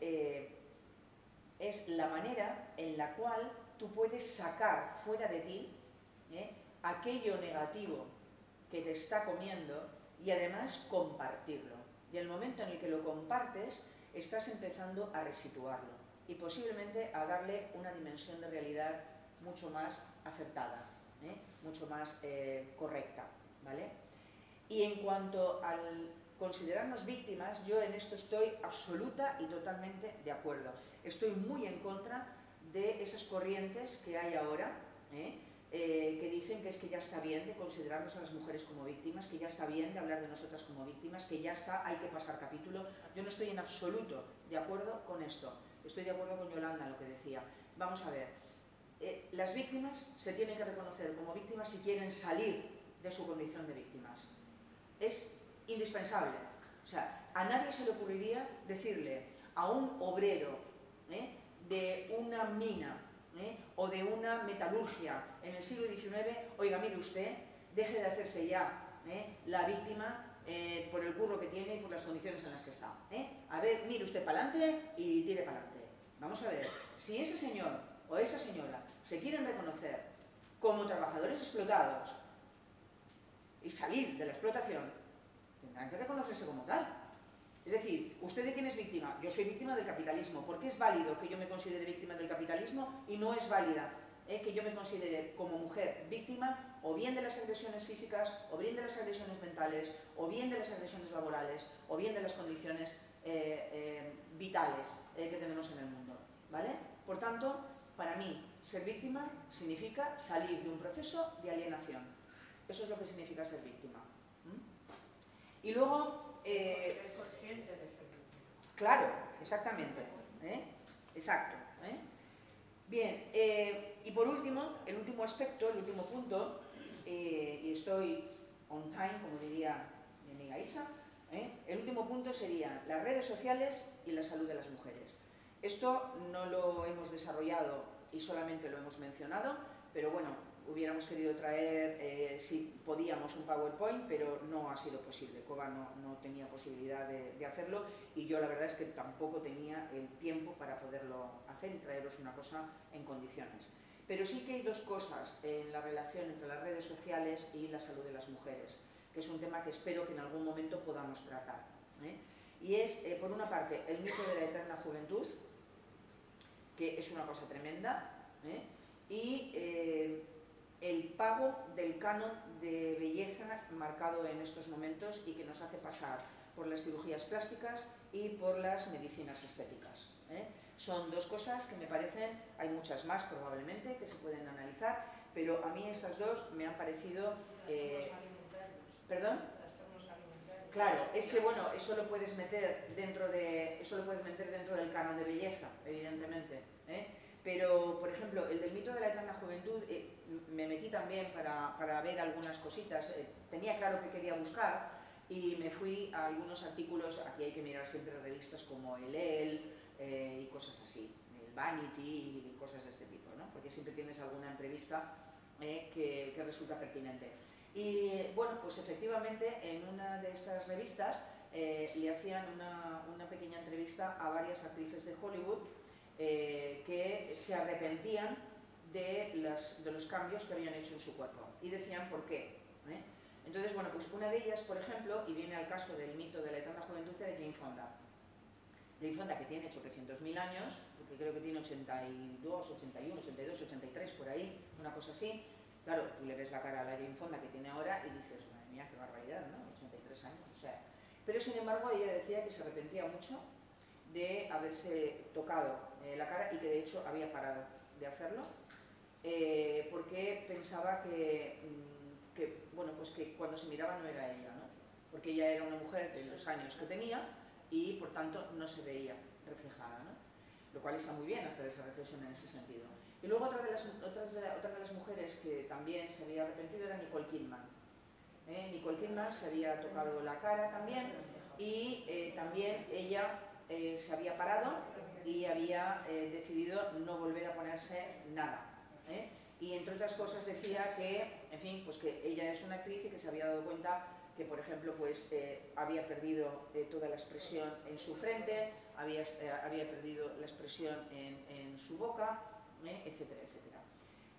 la manera en la cual tú puedes sacar fuera de ti aquello negativo que te está comiendo y además compartirlo. Y el momento en el que lo compartes, estás empezando a resituarlo y posiblemente a darle una dimensión de realidad mucho más acertada, mucho más correcta, ¿vale? Y en cuanto al considerarnos víctimas, yo en esto estoy absoluta y totalmente de acuerdo. Estoy muy en contra de esas corrientes que hay ahora, que dicen que es que ya está bien de considerarnos a las mujeres como víctimas, que ya está bien de hablar de nosotras como víctimas, que ya está, hay que pasar capítulo. Yo no estoy en absoluto de acuerdo con esto. Estoy de acuerdo con Yolanda, lo que decía. Vamos a ver, las víctimas se tienen que reconocer como víctimas si quieren salir de su condición de víctimas. Es indispensable. O sea, a nadie se le ocurriría decirle a un obrero de una mina o de una metalurgia en el siglo XIX, oiga, mire usted, deje de hacerse ya la víctima por el curro que tiene y por las condiciones en las que está. A ver, mire usted para adelante y tire para adelante. Vamos a ver, si ese señor o esa señora se quieren reconocer como trabajadores explotados y salir de la explotación, tendrán que reconocerse como tal. Es decir, ¿usted de quién es víctima? Yo soy víctima del capitalismo. ¿Por qué es válido que yo me considere víctima del capitalismo y no es válida que yo me considere como mujer víctima o bien de las agresiones físicas, o bien de las agresiones mentales, o bien de las agresiones laborales, o bien de las condiciones vitales que tenemos en el mundo? ¿Vale? Por tanto, para mí, ser víctima significa salir de un proceso de alienación. Eso es lo que significa ser víctima. Y luego... ser consciente de ser víctima. Claro, exactamente. Exacto. Bien, y por último, el último aspecto, el último punto, y estoy on time, como diría mi amiga Isa, el último punto sería las redes sociales y la salud de las mujeres. Esto no lo hemos desarrollado y solamente lo hemos mencionado, pero bueno, hubiéramos querido traer, si podíamos, un PowerPoint, pero no ha sido posible. Coba no tenía posibilidad de hacerlo y yo la verdad es que tampoco tenía el tiempo para poderlo hacer y traeros una cosa en condiciones. Pero sí que hay dos cosas en la relación entre las redes sociales y la salud de las mujeres, que es un tema que espero que en algún momento podamos tratar. Y es, por una parte, el mito de la eterna juventud, que es una cosa tremenda, y... el pago del canon de belleza marcado en estos momentos y que nos hace pasar por las cirugías plásticas y por las medicinas estéticas. Son dos cosas que me parecen, hay muchas más probablemente que se pueden analizar, pero a mí estas dos me han parecido... ¿Perdón? Claro, es que bueno, eso lo puedes meter dentro del canon de belleza, evidentemente. Pero, por ejemplo, el del mito de la eterna juventud, me metí también para ver algunas cositas, tenía claro que quería buscar y me fui a algunos artículos, aquí hay que mirar siempre revistas como el EL y cosas así, el Vanity y cosas de este tipo, ¿no? Porque siempre tienes alguna entrevista que resulta pertinente. Y bueno, pues efectivamente en una de estas revistas le hacían una pequeña entrevista a varias actrices de Hollywood que se arrepentían de los cambios que habían hecho en su cuerpo y decían por qué. Entonces, bueno, pues una de ellas, por ejemplo, y viene al caso del mito de la eterna juventud de Jane Fonda. Jane Fonda, que tiene 800.000 años, porque creo que tiene 82, 81, 82, 83, por ahí, una cosa así. Claro, tú le ves la cara a la Jane Fonda que tiene ahora y dices, madre mía, qué barbaridad, ¿no? 83 años, o sea... Pero sin embargo ella decía que se arrepentía mucho de haberse tocado la cara y que de hecho había parado de hacerlo, porque pensaba que, bueno, pues que cuando se miraba no era ella, ¿no? Porque ella era una mujer de los años que tenía y por tanto no se veía reflejada, ¿no? Lo cual está muy bien hacer esa reflexión en ese sentido. Y luego otra de las mujeres que también se había arrepentido era Nicole Kidman. Nicole Kidman se había tocado la cara también y también ella se había parado y había decidido no volver a ponerse nada. Y entre otras cosas decía que, en fin, pues que ella es una actriz y que se había dado cuenta que, por ejemplo, pues había perdido toda la expresión en su frente, había perdido la expresión en su boca, etcétera, etcétera.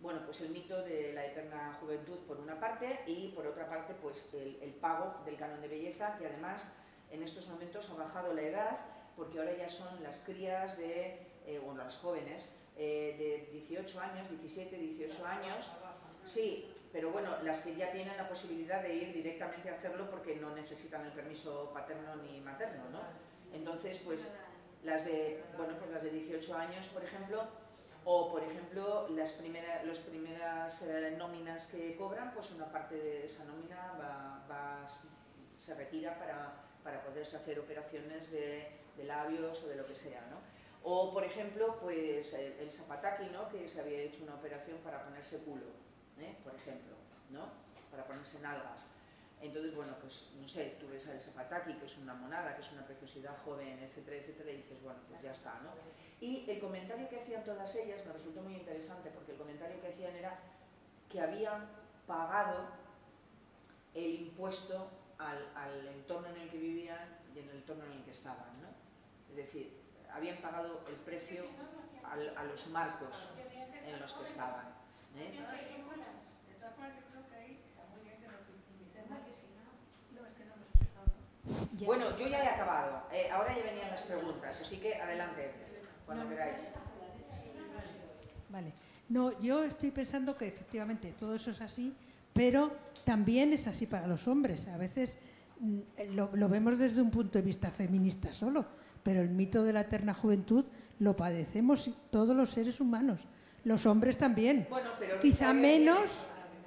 Bueno, pues el mito de la eterna juventud por una parte y por otra parte pues el pago del canon de belleza, que además en estos momentos ha bajado la edad porque ahora ya son las crías de, bueno, las jóvenes de 18 años, 17, 18 años, sí, pero bueno, las que ya tienen la posibilidad de ir directamente a hacerlo porque no necesitan el permiso paterno ni materno, ¿no? Entonces, pues las de, bueno, pues las de 18 años, por ejemplo, o, por ejemplo, las primeras nóminas que cobran, pues una parte de esa nómina se retira para poderse hacer operaciones de labios o de lo que sea, ¿no? O, por ejemplo, pues el Zapataki, ¿no? Que se había hecho una operación para ponerse culo, por ejemplo, ¿no? Para ponerse nalgas. Entonces, bueno, pues no sé, tú ves al Zapataki, que es una monada, que es una preciosidad joven, etcétera, etcétera, y dices, bueno, pues ya está, ¿no? Y el comentario que hacían todas ellas me resultó muy interesante, porque el comentario que hacían era que habían pagado el impuesto al entorno en el que vivían y en el entorno en el que estaban, ¿no? Es decir, habían pagado el precio a los marcos en los que estaban, De todas formas, yo creo que ahí está muy bien que lo optimicen, porque si no, es que no hemos explicado. Bueno, yo ya he acabado. Ahora ya venían las preguntas, así que adelante. Cuando queráis. Vale. No, yo estoy pensando que efectivamente todo eso es así, pero también es así para los hombres. A veces lo vemos desde un punto de vista feminista solo, pero el mito de la eterna juventud lo padecemos todos los seres humanos. Los hombres también. Bueno, pero quizá menos...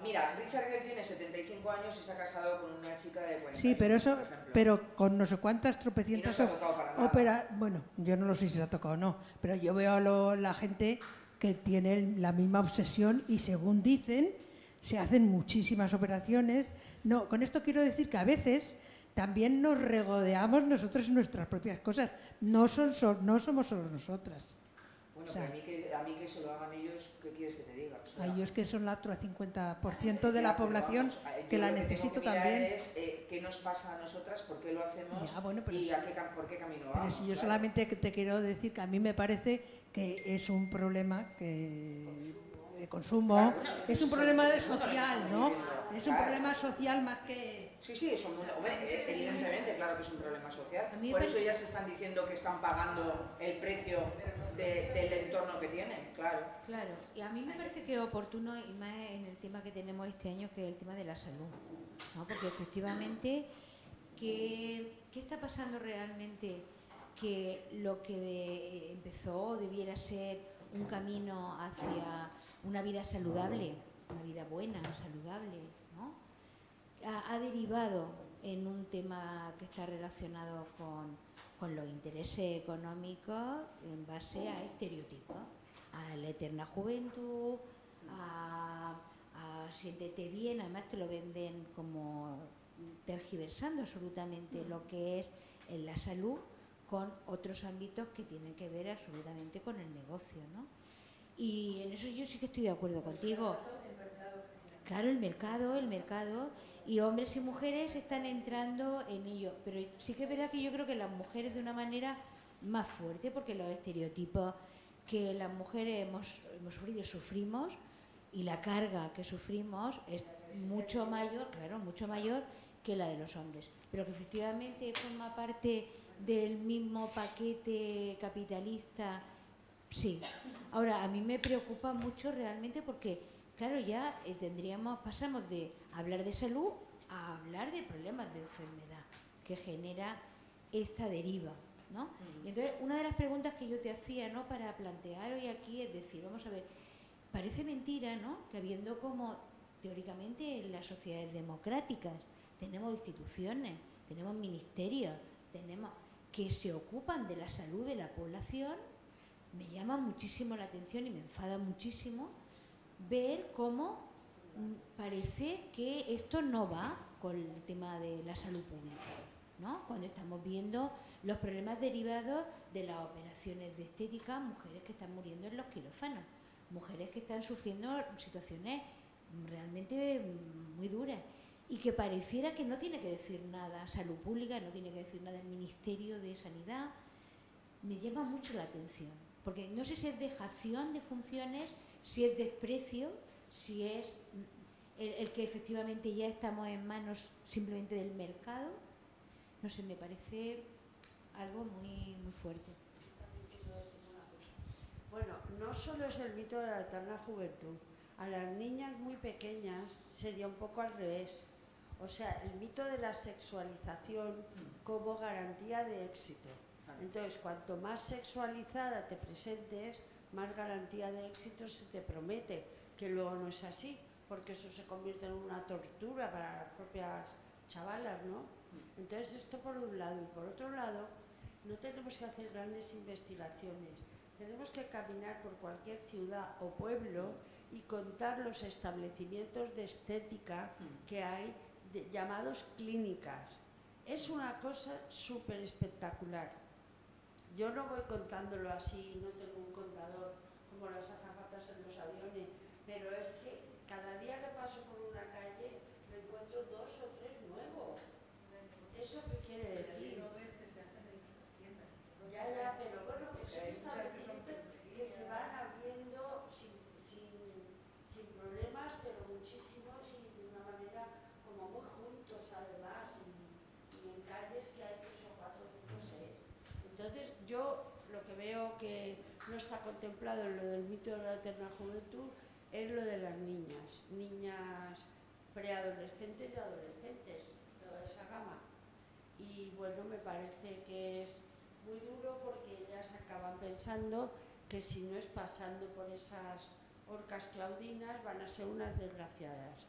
Mira, Richard Gere tiene 75 años y se ha casado con una chica de 40 años. Sí, pero eso, pero con no sé cuántas tropecientas óperas. Bueno, yo no lo sé si se ha tocado o no, pero yo veo a la gente que tiene la misma obsesión y, según dicen, se hacen muchísimas operaciones. No, con esto quiero decir que a veces también nos regodeamos nosotros en nuestras propias cosas. No somos solo nosotras. Bueno, o sea, a mí que se lo hagan ellos, ¿qué quieres que te diga? O sea, a ellos que son la otra 50% de la población, vamos, que la necesito también. Es, ¿qué nos pasa a nosotras? ¿Por qué lo hacemos? Ya, bueno, pero ¿y eso, por qué camino vamos? Pero si yo solamente te quiero decir que a mí me parece que es un problema de consumo, claro, bueno, es un problema social, ¿no? Es un problema social más que... Sí, es un mundo, hombre, evidentemente, claro que es un problema social. Por eso ya se están diciendo que están pagando el precio del entorno que tienen, claro. Claro, y a mí me parece que es oportuno, y más en el tema que tenemos este año, que es el tema de la salud, ¿no? Porque efectivamente, ¿qué está pasando realmente? Que lo que empezó debiera ser un camino hacia una vida saludable, una vida buena, saludable, ¿no? Ha derivado en un tema que está relacionado con los intereses económicos en base a estereotipos, a la eterna juventud, a siéntete bien, además te lo venden como tergiversando absolutamente lo que es en la salud con otros ámbitos que tienen que ver absolutamente con el negocio, ¿no? Y en eso yo sí que estoy de acuerdo contigo. Claro, el mercado, y hombres y mujeres están entrando en ello, pero sí que es verdad que yo creo que las mujeres de una manera más fuerte, porque los estereotipos que la mujer hemos sufrido, sufrimos, y la carga que sufrimos es mucho mayor, claro, mucho mayor que la de los hombres, pero que efectivamente forma parte del mismo paquete capitalista, sí. Ahora, a mí me preocupa mucho realmente porque, claro, ya pasamos de hablar de salud a hablar de problemas de enfermedad que genera esta deriva, ¿no? Y entonces, una de las preguntas que yo te hacía, ¿no?, para plantear hoy aquí es decir, vamos a ver, parece mentira, ¿no?, que habiendo como teóricamente en las sociedades democráticas tenemos instituciones, tenemos ministerios, tenemos que se ocupan de la salud de la población, me llama muchísimo la atención y me enfada muchísimo ver cómo parece que esto no va con el tema de la salud pública, ¿no? Cuando estamos viendo los problemas derivados de las operaciones de estética, mujeres que están muriendo en los quirófanos, mujeres que están sufriendo situaciones realmente muy duras, y que pareciera que no tiene que decir nada salud pública, no tiene que decir nada el Ministerio de Sanidad. Me llama mucho la atención, porque no sé si es dejación de funciones, si es desprecio, si es el que efectivamente ya estamos en manos simplemente del mercado. No sé, me parece algo muy, muy fuerte. Bueno, no solo es el mito de la eterna juventud. A las niñas muy pequeñas sería un poco al revés. O sea, el mito de la sexualización como garantía de éxito. Entonces, cuanto más sexualizada te presentes, más garantía de éxito se te promete, que luego no es así, porque eso se convierte en una tortura para las propias chavalas, ¿no? Entonces, esto por un lado. Y por otro lado, no tenemos que hacer grandes investigaciones. Tenemos que caminar por cualquier ciudad o pueblo y contar los establecimientos de estética que hay, llamados clínicas. Es una cosa súper espectacular. Yo no voy contándolo así, no tengo un contador como las azafatas en los aviones, pero es que cada día que paso por una calle me encuentro 2 o 3 nuevos. ¿Eso qué quiere decir? Ya, pero bueno, que son establecimientos que se van abriendo sin problemas, pero muchísimos y de una manera como muy juntos además, y en calles que hay 3 o 4 o 5 o 6. Entonces, yo lo que veo que no está contemplado en lo del mito de la eterna juventud es lo de las niñas, niñas preadolescentes y adolescentes, toda esa gama. Y bueno, me parece que es muy duro porque ellas acaban pensando que si no es pasando por esas orcas claudinas van a ser unas desgraciadas.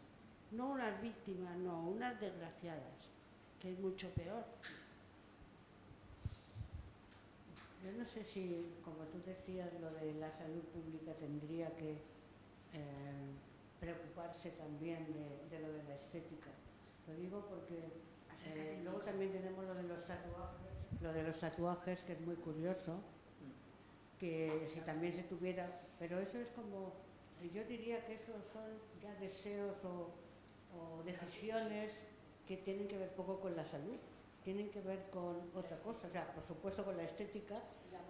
No unas víctimas, no, unas desgraciadas, que es mucho peor. Yo no sé si, como tú decías, lo de la salud pública tendría que preocuparse también de lo de la estética. Lo digo porque luego también tenemos lo de los tatuajes. Lo de los tatuajes, que es muy curioso, que si también se tuviera, pero eso es como, yo diría que esos son ya deseos o decisiones que tienen que ver poco con la salud, tienen que ver con otra cosa, o sea, por supuesto con la estética,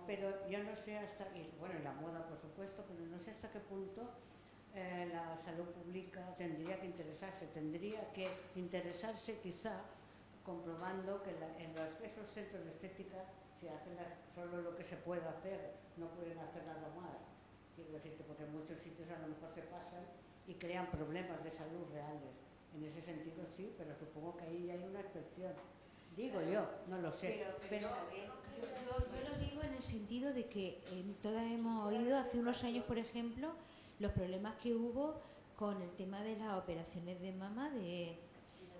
pero yo no sé hasta, y bueno, la moda por supuesto, pero no sé hasta qué punto la salud pública tendría que interesarse quizá, comprobando que en esos centros de estética se hace solo lo que se puede hacer, no pueden hacer nada más. Quiero decirte, porque en muchos sitios a lo mejor se pasan y crean problemas de salud reales. En ese sentido sí, pero supongo que ahí hay una excepción. Digo yo, no lo sé. Pero yo lo digo en el sentido de que todas hemos oído hace unos años, por ejemplo, los problemas que hubo con el tema de las operaciones de mama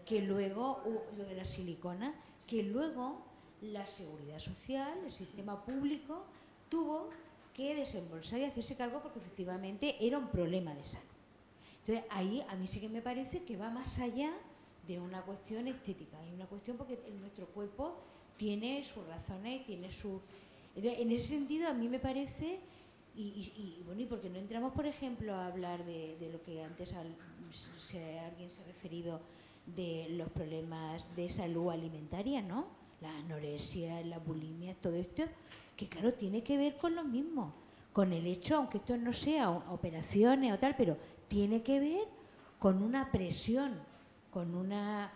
que luego, lo de la silicona, que luego la seguridad social, el sistema público, tuvo que desembolsar y hacerse cargo porque efectivamente era un problema de salud. Entonces, ahí a mí sí que me parece que va más allá de una cuestión estética, hay una cuestión porque nuestro cuerpo tiene sus razones, tiene sus... Entonces, en ese sentido, a mí me parece... bueno, y porque no entramos, por ejemplo, a hablar de lo que antes alguien se ha referido de los problemas de salud alimentaria, ¿no? Las anorexia, las bulimias, todo esto, que claro, tiene que ver con lo mismo, con el hecho, aunque esto no sea operaciones o tal, pero tiene que ver con una presión, con una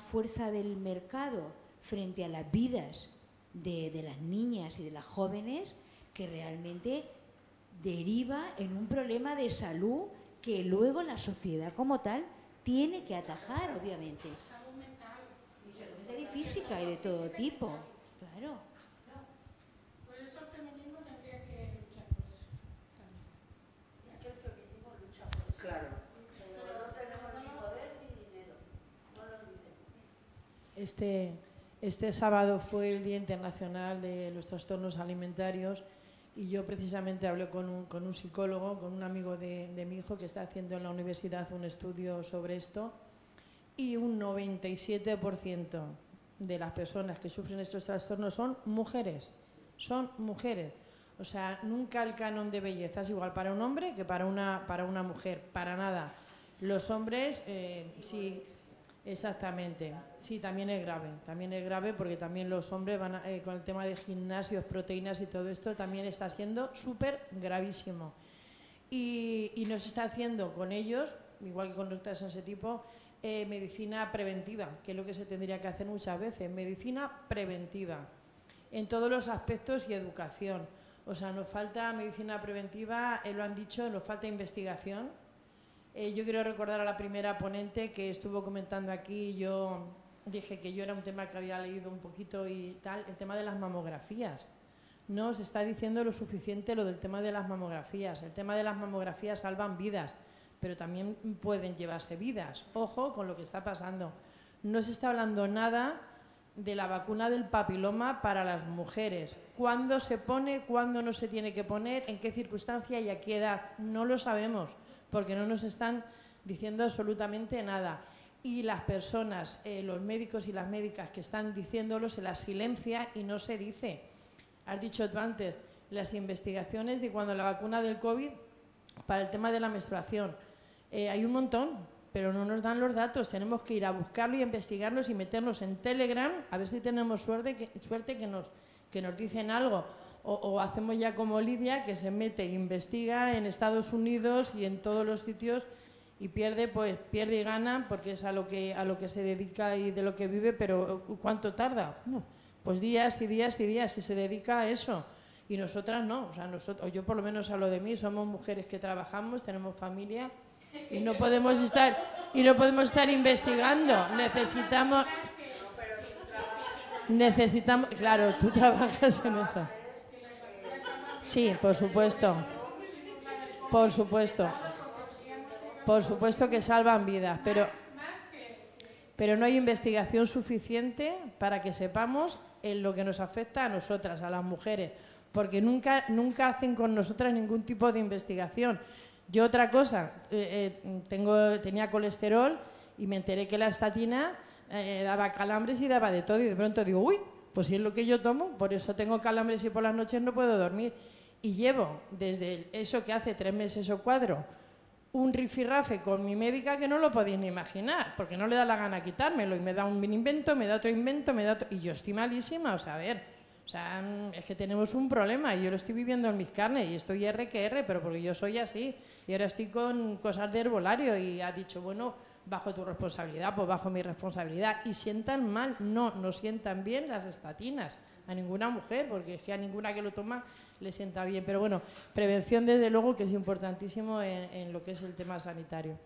fuerza del mercado frente a las vidas de las niñas y de las jóvenes que realmente deriva en un problema de salud que luego la sociedad como tal tiene que atajar, obviamente. Salud mental y física y de todo tipo, claro. Por eso el feminismo tendría que luchar por eso. Es que el feminismo lucha por eso. Claro. Pero no tenemos ni poder ni dinero. No lo olvidemos. Este sábado fue el Día Internacional de los Trastornos Alimentarios y yo precisamente hablé con un psicólogo, con un amigo de mi hijo que está haciendo en la universidad un estudio sobre esto, y un 97% de las personas que sufren estos trastornos son mujeres, O sea, nunca el canon de belleza es igual para un hombre que para una mujer, para nada. Los hombres, sí, exactamente, sí, también es grave porque también los hombres van a, con el tema de gimnasios, proteínas y todo esto también está siendo súper gravísimo y nos está haciendo con ellos, igual que con conductas en ese tipo, medicina preventiva, que es lo que se tendría que hacer muchas veces, medicina preventiva en todos los aspectos y educación, o sea, nos falta medicina preventiva, lo han dicho, nos falta investigación. Yo quiero recordar a la primera ponente que estuvo comentando aquí, yo dije que yo era un tema que había leído un poquito y tal, el tema de las mamografías. No se está diciendo lo suficiente lo del tema de las mamografías. El tema de las mamografías salvan vidas, pero también pueden llevarse vidas. Ojo con lo que está pasando. No se está hablando nada de la vacuna del papiloma para las mujeres. ¿Cuándo se pone? ¿Cuándo no se tiene que poner? ¿En qué circunstancia y a qué edad? No lo sabemos, porque no nos están diciendo absolutamente nada. Y las personas, los médicos y las médicas que están diciéndolo, se las silencia y no se dice. Has dicho tú antes, las investigaciones de cuando la vacuna del COVID para el tema de la menstruación. Hay un montón, pero no nos dan los datos. Tenemos que ir a buscarlo y investigarlos y meternos en Telegram, a ver si tenemos suerte que nos dicen algo. O hacemos ya como Lidia, que se mete e investiga en Estados Unidos y en todos los sitios y pierde y gana, porque es a lo que se dedica y de lo que vive, pero ¿cuánto tarda? Pues días y días y días y se dedica a eso. Y nosotras no, o sea, yo por lo menos hablo de mí, somos mujeres que trabajamos, tenemos familia y no podemos estar investigando, necesitamos, claro, tú trabajas en eso. Sí, por supuesto. Por supuesto. Por supuesto que salvan vidas, pero no hay investigación suficiente para que sepamos en lo que nos afecta a nosotras, a las mujeres, porque nunca hacen con nosotras ningún tipo de investigación. Yo otra cosa, tenía colesterol y me enteré que la estatina daba calambres y daba de todo y de pronto digo, uy, pues si es lo que yo tomo, por eso tengo calambres y por las noches no puedo dormir. Y llevo desde eso que hace 3 meses o 4, un rifirrafe con mi médica que no lo podéis ni imaginar, porque no le da la gana quitármelo y me da un invento, me da otro invento, y yo estoy malísima, es que tenemos un problema y yo lo estoy viviendo en mis carnes y estoy RQR, pero porque yo soy así y ahora estoy con cosas de herbolario y ha dicho, bueno, bajo tu responsabilidad, pues bajo mi responsabilidad. Y sientan mal, no sientan bien las estatinas a ninguna mujer, porque es que a ninguna que lo toma le sienta bien. Pero bueno, prevención desde luego que es importantísimo en lo que es el tema sanitario.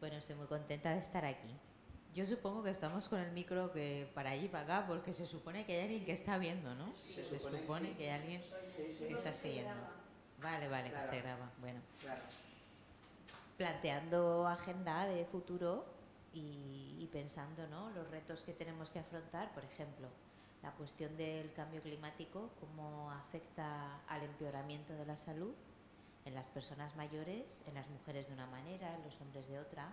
Bueno, estoy muy contenta de estar aquí. Yo supongo que estamos con el micro que para allí y para acá, porque se supone que hay alguien que está viendo, ¿no? Se supone que hay alguien que está siguiendo. Vale, claro. Que se graba. Bueno. Claro. Planteando agenda de futuro y pensando, ¿no?, los retos que tenemos que afrontar, por ejemplo, la cuestión del cambio climático, cómo afecta al empeoramiento de la salud en las personas mayores, en las mujeres de una manera, en los hombres de otra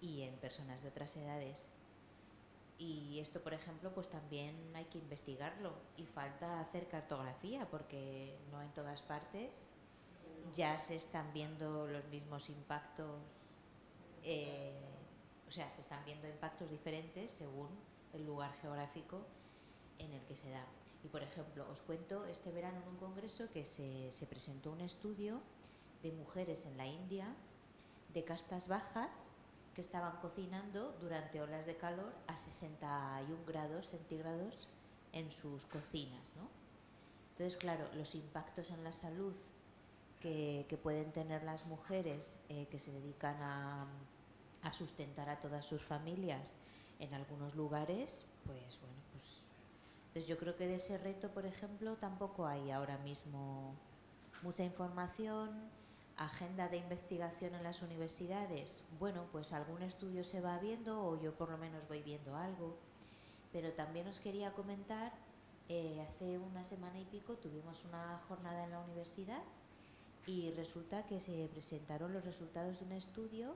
y en personas de otras edades. Y esto, por ejemplo, pues también hay que investigarlo y falta hacer cartografía porque no en todas partes ya se están viendo los mismos impactos, se están viendo impactos diferentes según el lugar geográfico en el que se da. Y, por ejemplo, os cuento este verano en un congreso que se presentó un estudio de mujeres en la India de castas bajas que estaban cocinando durante olas de calor a 61 grados centígrados en sus cocinas, ¿no? Entonces, claro, los impactos en la salud que pueden tener las mujeres que se dedican a sustentar a todas sus familias en algunos lugares, pues bueno, pues yo creo que de ese reto, por ejemplo, tampoco hay ahora mismo mucha información. Agenda de investigación en las universidades, bueno, pues algún estudio se va viendo, o yo por lo menos voy viendo algo. Pero también os quería comentar, hace una semana y pico tuvimos una jornada en la universidad y resulta que se presentaron los resultados de un estudio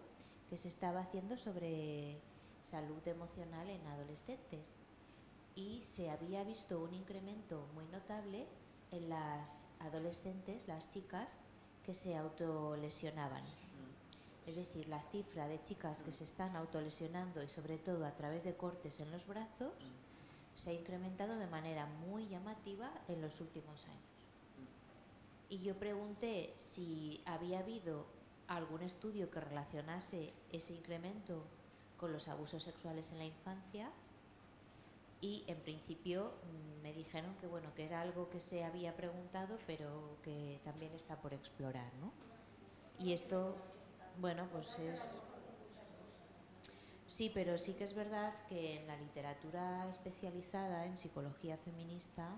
que se estaba haciendo sobre salud emocional en adolescentes, y se había visto un incremento muy notable en las adolescentes, las chicas, que se autolesionaban. Es decir, la cifra de chicas que se están autolesionando, y sobre todo a través de cortes en los brazos, se ha incrementado de manera muy llamativa en los últimos años. Y yo pregunté si había habido algún estudio que relacionase ese incremento con los abusos sexuales en la infancia, y en principio me dijeron que bueno, que era algo que se había preguntado pero que también está por explorar, ¿no? Y esto, bueno, pues es... Sí, pero sí que es verdad que en la literatura especializada en psicología feminista,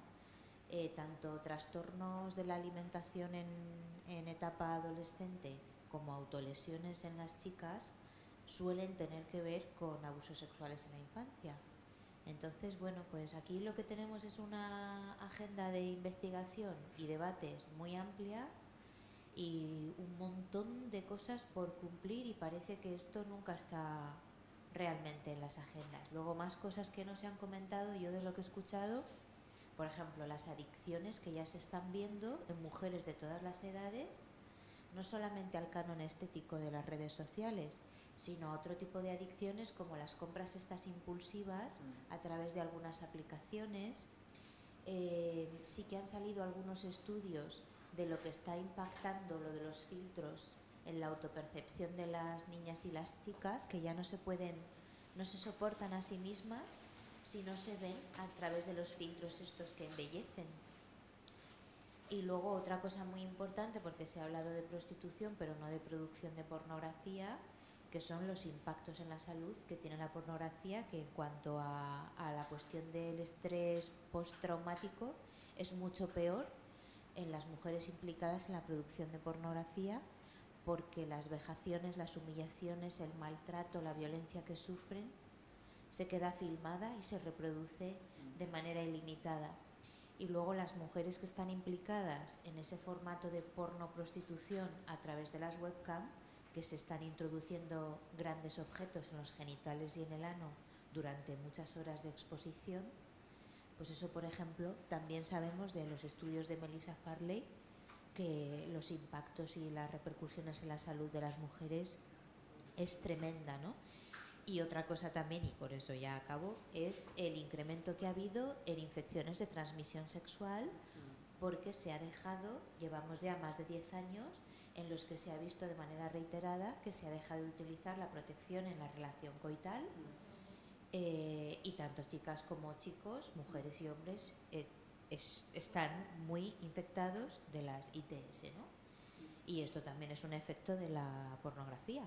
tanto trastornos de la alimentación en etapa adolescente como autolesiones en las chicas suelen tener que ver con abusos sexuales en la infancia. Entonces, bueno, pues aquí lo que tenemos es una agenda de investigación y debates muy amplia y un montón de cosas por cumplir, y parece que esto nunca está realmente en las agendas. Luego, más cosas que no se han comentado, yo de lo que he escuchado, por ejemplo, las adicciones que ya se están viendo en mujeres de todas las edades, no solamente al canon estético de las redes sociales, sino otro tipo de adicciones como las compras estas impulsivas a través de algunas aplicaciones. Sí que han salido algunos estudios de lo que está impactando lo de los filtros en la autopercepción de las niñas y las chicas, que ya no se soportan a sí mismas si no se ven a través de los filtros estos que embellecen. Y luego otra cosa muy importante, porque se ha hablado de prostitución pero no de producción de pornografía, que son los impactos en la salud que tiene la pornografía, que en cuanto a la cuestión del estrés postraumático es mucho peor en las mujeres implicadas en la producción de pornografía, porque las vejaciones, las humillaciones, el maltrato, la violencia que sufren se queda filmada y se reproduce de manera ilimitada. Y luego las mujeres que están implicadas en ese formato de porno-prostitución a través de las webcams, que se están introduciendo grandes objetos en los genitales y en el ano durante muchas horas de exposición, pues eso, por ejemplo, también sabemos de los estudios de Melissa Farley que los impactos y las repercusiones en la salud de las mujeres es tremenda, ¿no? Y otra cosa también, y por eso ya acabo, es el incremento que ha habido en infecciones de transmisión sexual, porque se ha dejado, llevamos ya más de 10 años, en los que se ha visto de manera reiterada que se ha dejado de utilizar la protección en la relación coital, y tanto chicas como chicos, mujeres y hombres, están muy infectados de las ITS, ¿no? Y esto también es un efecto de la pornografía,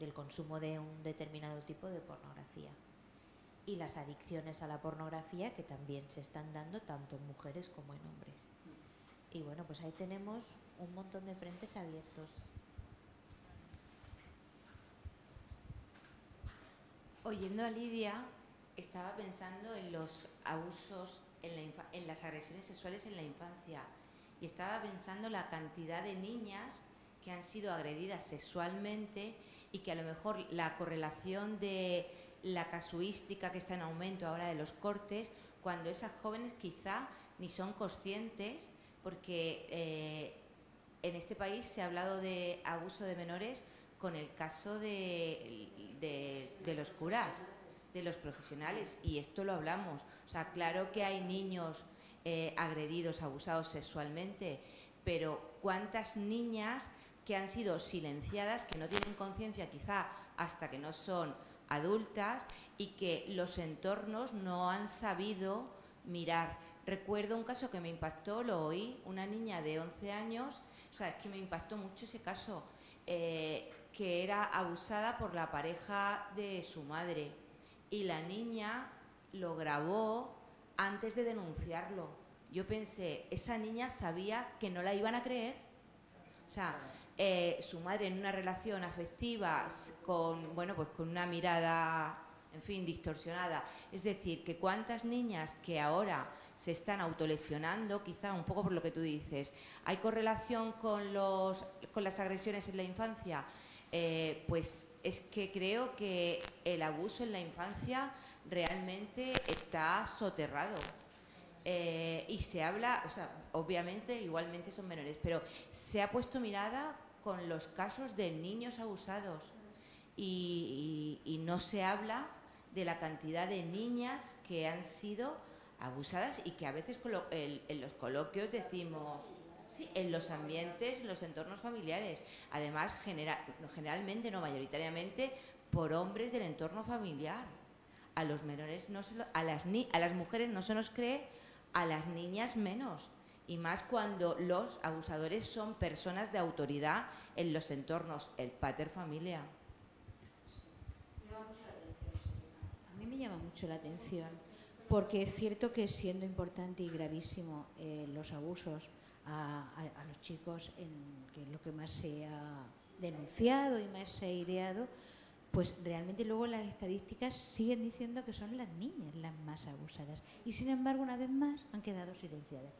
del consumo de un determinado tipo de pornografía. Y las adicciones a la pornografía, que también se están dando tanto en mujeres como en hombres. Y bueno, pues ahí tenemos un montón de frentes abiertos. Oyendo a Lidia, estaba pensando en los abusos, en las agresiones sexuales en la infancia, y estaba pensando la cantidad de niñas que han sido agredidas sexualmente, y que a lo mejor la correlación de la casuística que está en aumento ahora de los cortes, cuando esas jóvenes quizá ni son conscientes, porque en este país se ha hablado de abuso de menores con el caso de los curas, de los profesionales, y esto lo hablamos. O sea, claro que hay niños agredidos, abusados sexualmente, pero cuántas niñas que han sido silenciadas, que no tienen conciencia quizá hasta que no son adultas y que los entornos no han sabido mirar. Recuerdo un caso que me impactó, lo oí, una niña de 11 años, o sea, es que me impactó mucho ese caso, que era abusada por la pareja de su madre y la niña lo grabó antes de denunciarlo. Yo pensé, esa niña sabía que no la iban a creer, o sea, su madre en una relación afectiva con, bueno, pues con una mirada, en fin, distorsionada. Es decir, que cuántas niñas que ahora se están autolesionando, quizá un poco por lo que tú dices. ¿Hay correlación con las agresiones en la infancia? Pues es que creo que el abuso en la infancia realmente está soterrado. Y se habla, o sea, obviamente, igualmente son menores, pero se ha puesto mirada con los casos de niños abusados y no se habla de la cantidad de niñas que han sido abusadas y que a veces en los coloquios decimos, sí, en los ambientes, en los entornos familiares, además generalmente, no mayoritariamente, por hombres del entorno familiar. A los menores, no se lo, a las mujeres no se nos cree, a las niñas menos, y más cuando los abusadores son personas de autoridad en los entornos, el pater familia. A mí me llama mucho la atención. Porque es cierto que siendo importante y gravísimo los abusos a los chicos, que es lo que más se ha denunciado y más se ha aireado, pues realmente luego las estadísticas siguen diciendo que son las niñas las más abusadas. Y sin embargo, una vez más, han quedado silenciadas.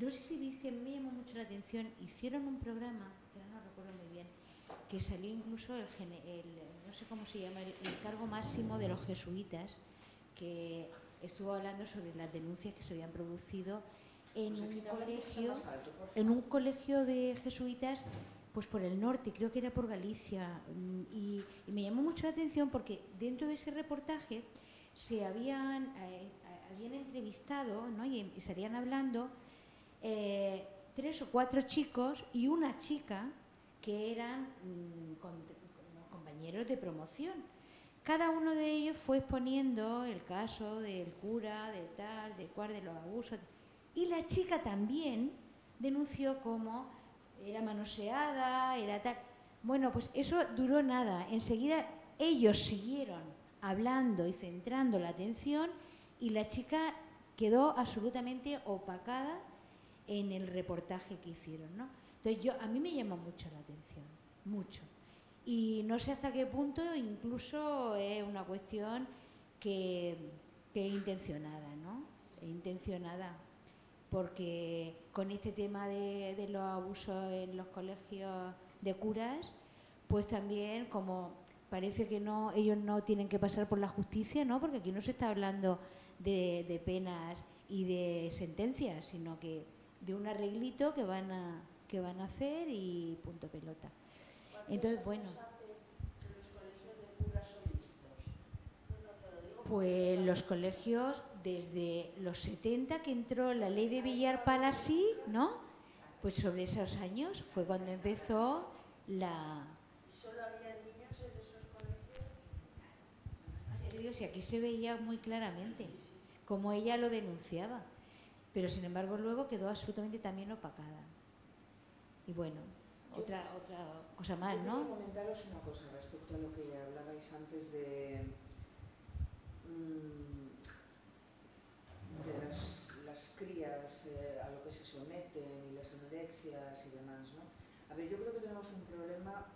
No sé si vi que me llamó mucho la atención, hicieron un programa, que no recuerdo muy bien, que salió incluso no sé cómo se llama, el cargo máximo de los jesuitas, que estuvo hablando sobre las denuncias que se habían producido en un colegio de jesuitas, pues por el norte, creo que era por Galicia, y me llamó mucho la atención porque dentro de ese reportaje se habían entrevistado, ¿no? Y estarían hablando 3 o 4 chicos y una chica que eran compañeros de promoción. Cada uno de ellos fue exponiendo el caso del cura, de tal, de cual, de los abusos. Y la chica también denunció cómo era manoseada, era tal. Bueno, pues eso duró nada. Enseguida ellos siguieron hablando y centrando la atención y la chica quedó absolutamente opacada en el reportaje que hicieron, ¿no? Entonces a mí me llama mucho la atención, mucho. Y no sé hasta qué punto incluso es una cuestión que es intencionada, ¿no? Es intencionada, porque con este tema de los abusos en los colegios de curas, pues también como parece que no, ellos no tienen que pasar por la justicia, ¿no? Porque aquí no se está hablando de penas y de sentencias, sino que de un arreglito que van a hacer y punto pelota. Entonces, bueno, pues los colegios desde los 70 que entró la ley de Villar Palasí, ¿no? Pues sobre esos años fue cuando empezó la… ¿Solo había niños en esos colegios? Te digo, si aquí se veía muy claramente, como ella lo denunciaba, pero sin embargo luego quedó absolutamente también opacada. Y bueno… Otra cosa más, ¿no? Quiero comentaros una cosa respecto a lo que hablabais antes de las crías a lo que se someten y las anorexias y demás, ¿no? A ver, yo creo que tenemos un problema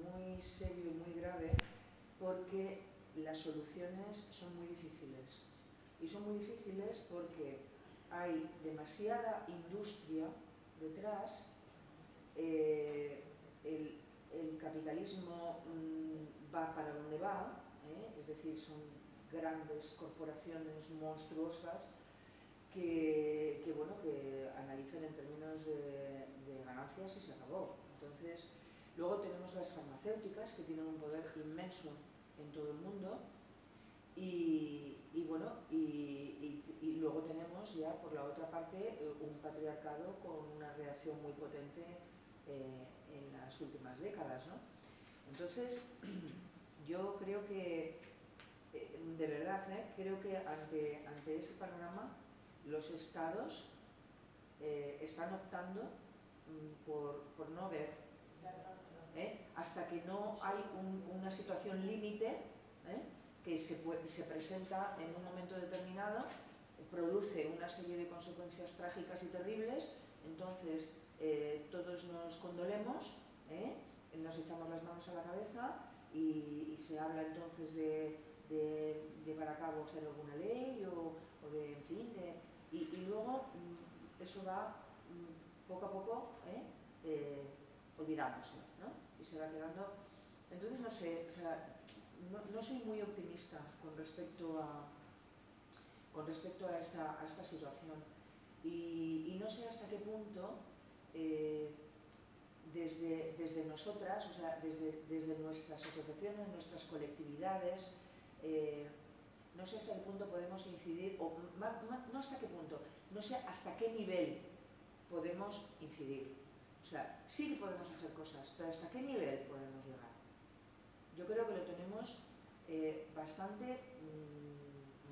muy serio y muy grave porque las soluciones son muy difíciles. Y son muy difíciles porque hay demasiada industria detrás. El capitalismo va para donde va, es decir, son grandes corporaciones monstruosas que, bueno, que analizan en términos de ganancias y se acabó. Entonces, luego tenemos las farmacéuticas que tienen un poder inmenso en todo el mundo Y luego tenemos ya por la otra parte un patriarcado con una reacción muy potente en las últimas décadas, ¿no? Entonces, yo creo que, de verdad, creo que ante ese panorama los estados están optando por no ver, hasta que no hay una situación límite, que se presenta en un momento determinado, produce una serie de consecuencias trágicas y terribles. Entonces todos nos condolemos, nos echamos las manos a la cabeza y se habla entonces de llevar a cabo hacer alguna ley o de, en fin, y luego eso va poco a poco, olvidándose, ¿no? Y se va quedando. Entonces no sé, o sea, no soy muy optimista con respecto a esta situación, y no sé hasta qué punto desde nosotras, o sea, desde nuestras asociaciones, nuestras colectividades, no sé hasta qué punto podemos incidir, o no hasta qué punto, no sé hasta qué nivel podemos incidir. O sea, sí que podemos hacer cosas, pero ¿hasta qué nivel podemos llegar? Yo creo que lo tenemos bastante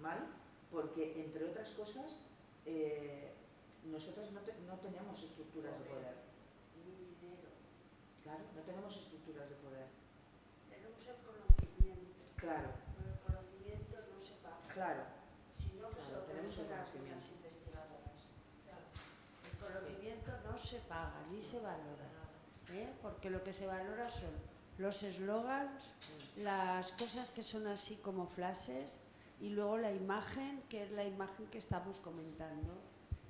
mal, porque, entre otras cosas, nosotras no tenemos estructuras de poder. Claro, no tenemos estructuras de poder. Tenemos el conocimiento. Claro. Pero el conocimiento no se paga. Claro. Sino que se lo tenemos en las investigadoras. Claro. El conocimiento no se paga ni se valora, porque lo que se valora son los eslogans, las cosas que son así como flashes, y luego la imagen, que es la imagen que estamos comentando.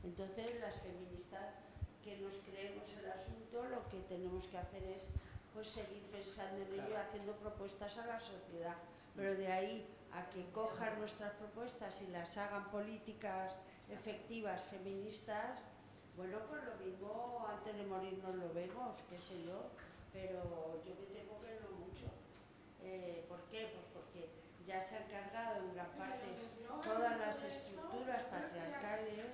Entonces, las feministas que nos creemos el asunto, lo que tenemos que hacer es pues seguir pensando en ello, haciendo propuestas a la sociedad. Pero de ahí a que cojan nuestras propuestas y las hagan políticas efectivas, feministas, bueno, pues lo mismo antes de morirnos lo vemos, qué sé yo, pero yo me temo que no mucho. ¿Por qué? Pues porque ya se han cargado en gran parte todas las estructuras patriarcales.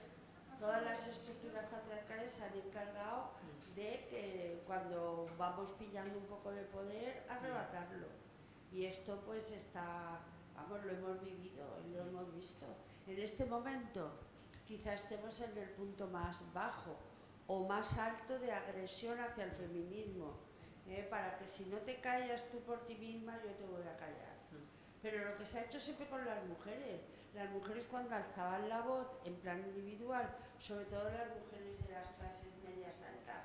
Todas las estructuras patriarcales se han encargado de que cuando vamos pillando un poco de poder, arrebatarlo. Y esto pues está, vamos, lo hemos vivido, lo hemos visto. En este momento quizás estemos en el punto más bajo o más alto de agresión hacia el feminismo, para que si no te callas tú por ti misma, yo te voy a callar. Pero lo que se ha hecho siempre con las mujeres, cuando alzaban la voz en plan individual, sobre todo las mujeres de las clases medias altas,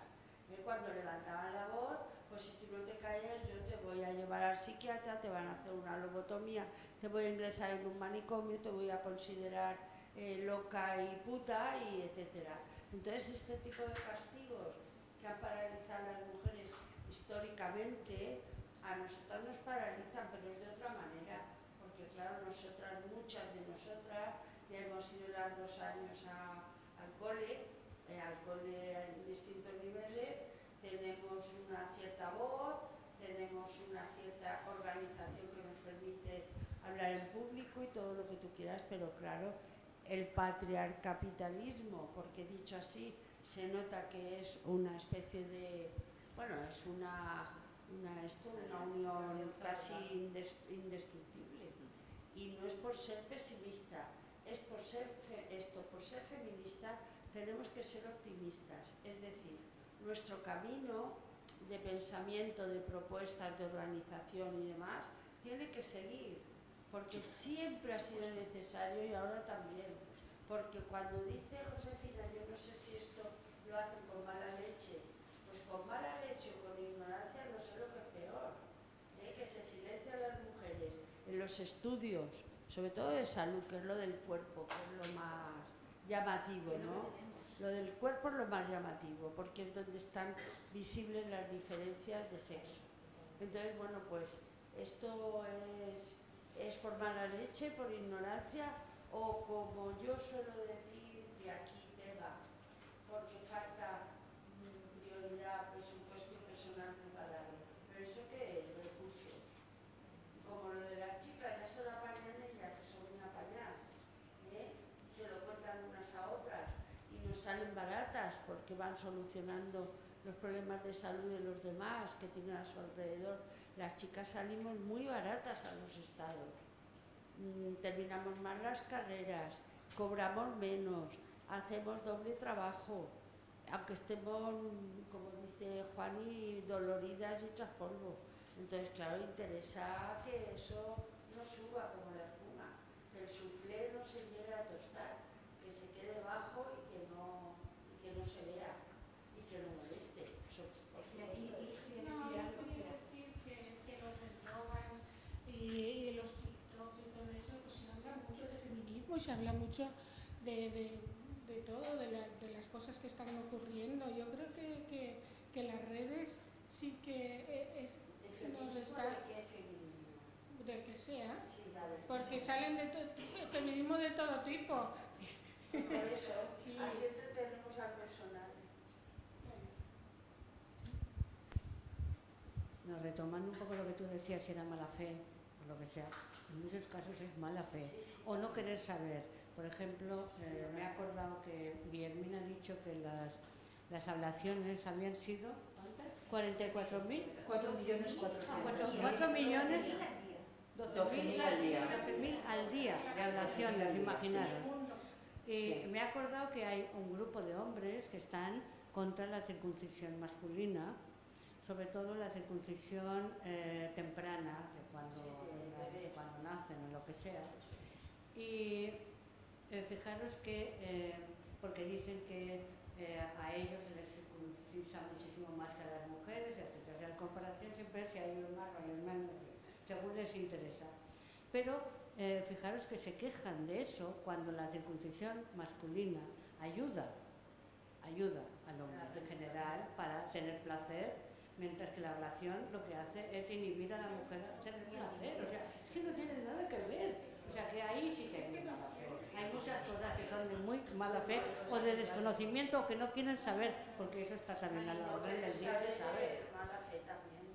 cuando levantaban la voz, pues si tú no te callas yo te voy a llevar al psiquiatra, te van a hacer una lobotomía, te voy a ingresar en un manicomio, te voy a considerar loca y puta, y etcétera. Entonces este tipo de castigos que han paralizado a las mujeres históricamente, a nosotras nos paralizan, pero es de otra manera. Porque claro, nosotras, muchas de nosotras, ya hemos ido las 2 años al cole en distintos niveles, tenemos una cierta voz, tenemos una cierta organización que nos permite hablar en público y todo lo que tú quieras, pero claro, el patriarcapitalismo, porque dicho así, se nota que es una especie de, bueno, es una unión casi indestructible. Y no es por ser pesimista, es por ser, por ser feminista tenemos que ser optimistas, es decir, nuestro camino de pensamiento, de propuestas, de organización y demás, tiene que seguir, porque siempre ha sido necesario y ahora también, porque cuando dice Josefina, yo no sé si esto lo hacen con mala leche, con mala leche o con ignorancia, no sé lo que es peor, que se silencian las mujeres en los estudios, sobre todo de salud, que es lo del cuerpo, que es lo más llamativo, ¿no? Lo del cuerpo es lo más llamativo, porque es donde están visibles las diferencias de sexo. Entonces, bueno, pues esto es por mala leche, por ignorancia, o como yo suelo decir, de aquí pega, porque falta prioridad, presupuesto y personal preparado. Pero eso que es recursos. Como lo de las chicas, ya se la van en ellas, que van solucionando los problemas de salud de los demás que tienen a su alrededor. Las chicas salimos muy baratas a los estados, terminamos más las carreras, cobramos menos, hacemos doble trabajo, aunque estemos, como dice Juani, doloridas y hechas polvo. Entonces, claro, interesa que eso no suba como la espuma, que el soufflé no se llegue a tostar, que se quede bajo y que no se vea y que no moleste. Quiero decir que los eslogan y los títulos y todo eso, pues se habla mucho de feminismo y se habla mucho de todo, de las cosas que están ocurriendo. Yo creo que las redes sí que nos están... Del que sea, sí, vale, porque sí. Salen de feminismo de todo tipo. Por eso, sí. Así tenemos al personal. No, retomando un poco lo que tú decías, si era mala fe o lo que sea, en muchos casos es mala fe, sí, sí, o no querer saber. Por ejemplo, me he acordado que Guillermina ha dicho que las ablaciones habían sido 44.000, 12.000 al día, 12.000 al día de ablaciones, imaginaros. Me he acordado que hay un grupo de hombres que están contra la circuncisión masculina, sobre todo la circuncisión temprana, de cuando nacen o lo que sea. Y fijaros que, porque dicen que a ellos se les circuncisa muchísimo más que a las mujeres, etc. O sea, en comparación siempre es si hay un más o hay un menos, según les interesa. Pero fijaros que se quejan de eso cuando la circuncisión masculina ayuda al hombre en general para tener placer, mientras que la ablación lo que hace es inhibir a la mujer a tener placer. O sea, es que no tiene nada que ver. O sea, que ahí sí que hay muy mala fe. Hay muchas cosas que son de muy mala fe o de desconocimiento o que no quieren saber, porque eso está también a la orden del día. Mala fe también.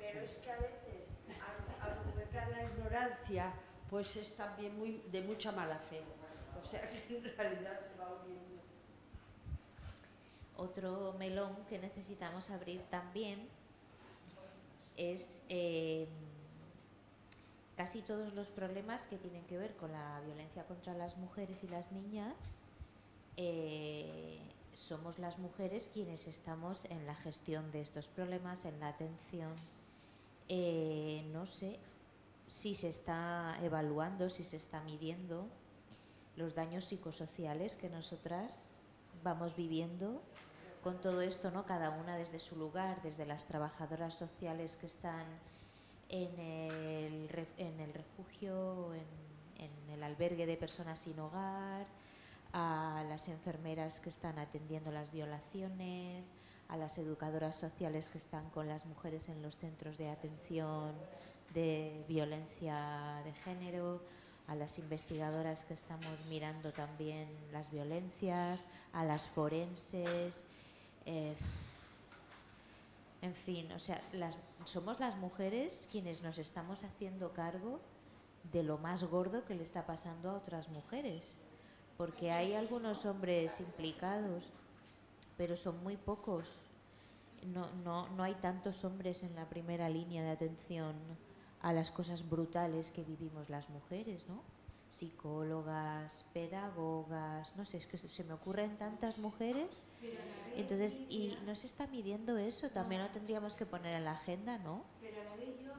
Pero es que a veces, al argumentar la ignorancia, pues es también muy, de mucha mala fe. O sea, que en realidad se va uniendo. Otro melón que necesitamos abrir también es casi todos los problemas que tienen que ver con la violencia contra las mujeres y las niñas. Somos las mujeres quienes estamos en la gestión de estos problemas, en la atención. No sé si se está evaluando, si se está midiendo los daños psicosociales que nosotras vamos viviendo con todo esto, ¿no? Cada una desde su lugar, desde las trabajadoras sociales que están en el refugio, en el albergue de personas sin hogar, a las enfermeras que están atendiendo las violaciones, a las educadoras sociales que están con las mujeres en los centros de atención de violencia de género, a las investigadoras que estamos mirando también las violencias, a las forenses, en fin, o sea, somos las mujeres quienes nos estamos haciendo cargo de lo más gordo que le está pasando a otras mujeres, porque hay algunos hombres implicados, pero son muy pocos. No hay tantos hombres en la primera línea de atención a las cosas brutales que vivimos las mujeres, ¿no? Psicólogas, pedagogas, no sé, es que se me ocurren tantas mujeres. Entonces, y no se está midiendo eso, también lo tendríamos que poner en la agenda, ¿no? Pero a la vez yo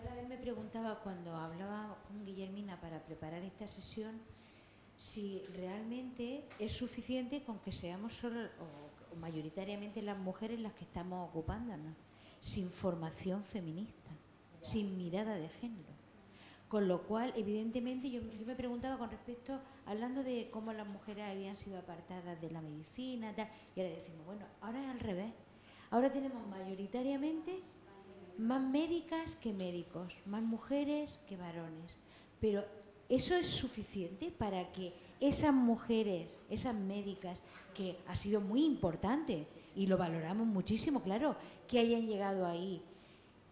a la vez me preguntaba cuando hablaba con Guillermina para preparar esta sesión, si realmente es suficiente con que seamos solo o mayoritariamente las mujeres las que estamos ocupándonos, sin formación feminista, sin mirada de género. Con lo cual, evidentemente, yo me preguntaba con respecto, hablando de cómo las mujeres habían sido apartadas de la medicina, tal, y ahora decimos, bueno, ahora es al revés. Ahora tenemos mayoritariamente más médicas que médicos, más mujeres que varones. Pero ¿eso es suficiente para que esas mujeres, esas médicas, que ha sido muy importante y lo valoramos muchísimo, claro, que hayan llegado ahí,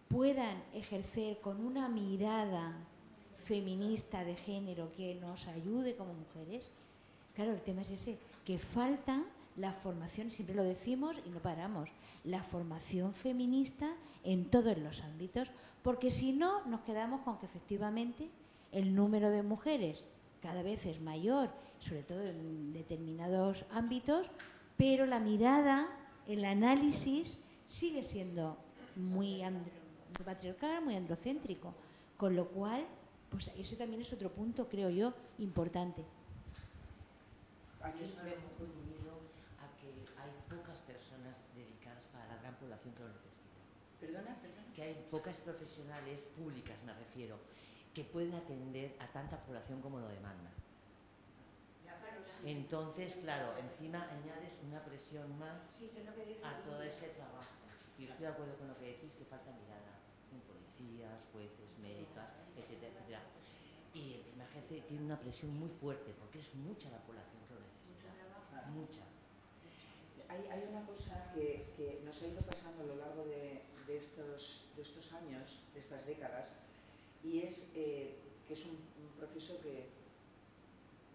puedan ejercer con una mirada feminista de género que nos ayude como mujeres? Claro, el tema es ese, que faltan la formación, siempre lo decimos y no paramos, la formación feminista en todos los ámbitos, porque si no nos quedamos con que efectivamente el número de mujeres cada vez es mayor, sobre todo en determinados ámbitos, pero la mirada, el análisis sigue siendo muy patriarcal, muy androcéntrico, con lo cual, pues ese también es otro punto, creo yo, importante. Aquí nos hemos conducido a que hay pocas personas dedicadas para la gran población que lo necesita. ¿Perdona? ¿Perdona? Que hay pocas profesionales públicas, me refiero, que pueden atender a tanta población como lo demanda. Entonces, claro, encima añades una presión más a todo ese trabajo. Y estoy de acuerdo con lo que decís, que falta mirada en policías, jueces, médicas, etcétera, etcétera. Y encima que tiene una presión muy fuerte, porque es mucha la población que lo necesita. Mucha. Hay una cosa que nos ha ido pasando a lo largo de estos años, de estas décadas, y es que es un proceso que,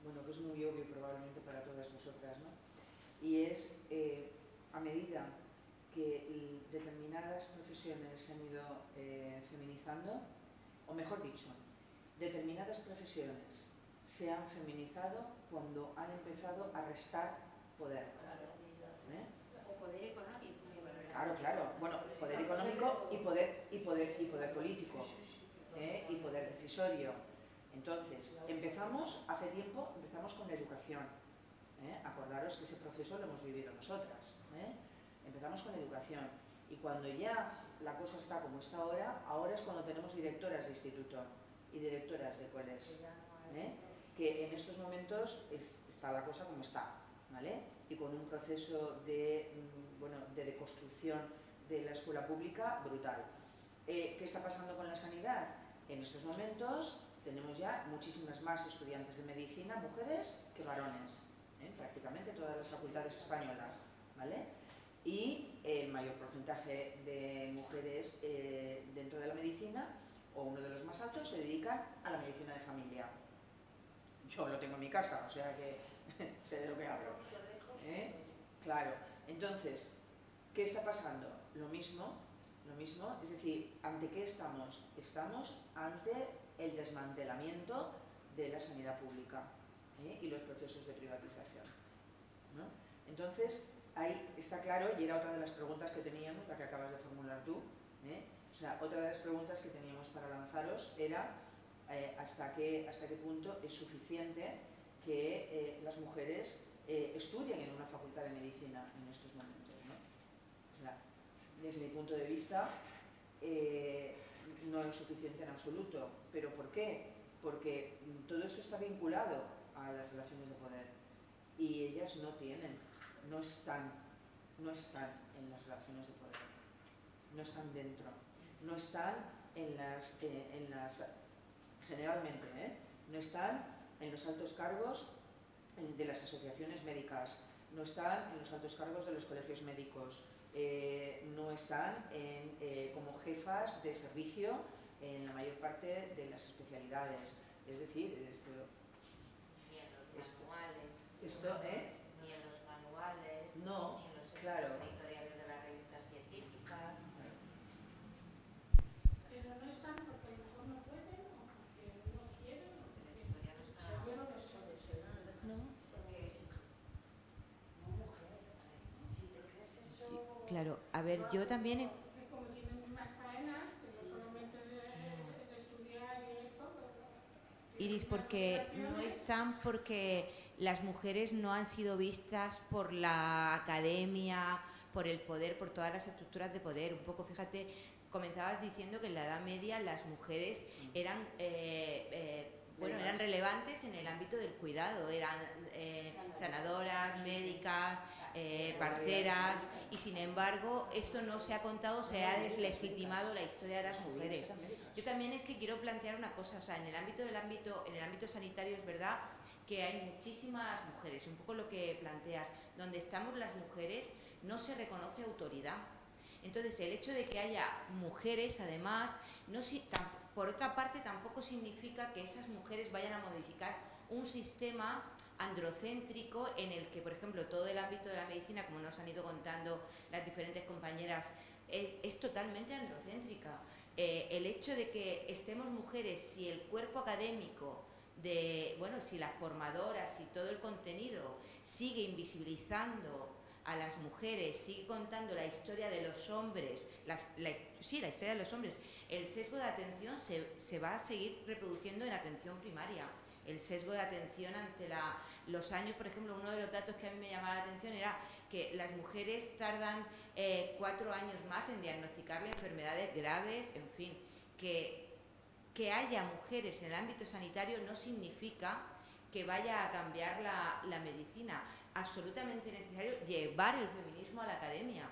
bueno, que es muy obvio probablemente para todas nosotras, ¿no? Y es a medida que determinadas profesiones se han ido feminizando, o mejor dicho, determinadas profesiones se han feminizado cuando han empezado a restar poder. ¿Eh? O poder económico. Claro, claro. Bueno, poder económico y poder político. Y poder decisorio. Entonces, hace tiempo empezamos con la educación. Acordaros que ese proceso lo hemos vivido nosotras. Empezamos con la educación. Y cuando ya la cosa está como está ahora, ahora es cuando tenemos directoras de instituto y directoras de colegios. Que en estos momentos está la cosa como está. ¿Vale? Y con un proceso de deconstrucción de la escuela pública brutal. ¿Qué está pasando con la sanidad? En estos momentos tenemos ya muchísimas más estudiantes de medicina, mujeres, que varones, en prácticamente todas las facultades españolas, ¿vale? Y el mayor porcentaje de mujeres dentro de la medicina, o uno de los más altos, se dedican a la medicina de familia. Yo lo tengo en mi casa, o sea que sé de lo que hablo. Claro. Entonces, ¿qué está pasando? Lo mismo, es decir, ¿ante qué estamos? Estamos ante el desmantelamiento de la sanidad pública y los procesos de privatización, ¿no? Entonces, ahí está claro, y era otra de las preguntas que teníamos, la que acabas de formular tú, o sea, otra de las preguntas que teníamos para lanzaros era hasta qué punto es suficiente que las mujeres estudien en una facultad de medicina en estos momentos, ¿no? O sea, desde mi punto de vista, no es suficiente en absoluto. ¿Pero por qué? Porque todo esto está vinculado a las relaciones de poder y ellas no están en las relaciones de poder, no están dentro, no están generalmente, no están en los altos cargos de las asociaciones médicas, no están en los altos cargos de los colegios médicos. No están como jefas de servicio en la mayor parte de las especialidades. Es decir, ni en los manuales. Ni en los manuales. No, ni en los editoriales de las revistas científicas. Pero no están porque a lo mejor no pueden, o porque no quieren, o porque la editorial no está. Seguro que son, ¿no? Claro, a ver, yo también... Como tienen más faenas, pues solamente es estudiar y esto, pero... Iris, porque no están porque las mujeres no han sido vistas por la academia, por el poder, por todas las estructuras de poder. Un poco, fíjate, comenzabas diciendo que en la Edad Media las mujeres eran... eran relevantes en el ámbito del cuidado, eran sanadoras, médicas, parteras, y sin embargo eso no se ha contado, se ha deslegitimado la historia de las mujeres. Yo también es que quiero plantear una cosa, o sea, en el ámbito sanitario es verdad que hay muchísimas mujeres, un poco lo que planteas, donde estamos las mujeres no se reconoce autoridad. Entonces el hecho de que haya mujeres además, por otra parte, tampoco significa que esas mujeres vayan a modificar un sistema androcéntrico en el que, por ejemplo, todo el ámbito de la medicina, como nos han ido contando las diferentes compañeras, es totalmente androcéntrica. El hecho de que estemos mujeres, si el cuerpo académico, si las formadoras, si todo el contenido sigue invisibilizando a las mujeres, sigue contando la historia de los hombres, la historia de los hombres, el sesgo de atención se va a seguir reproduciendo en atención primaria. El sesgo de atención ante los años, por ejemplo, uno de los datos que a mí me llamaba la atención era que las mujeres tardan 4 años más en diagnosticarle enfermedades graves, en fin. Que haya mujeres en el ámbito sanitario no significa que vaya a cambiar la medicina. Absolutamente necesario llevar el feminismo a la academia,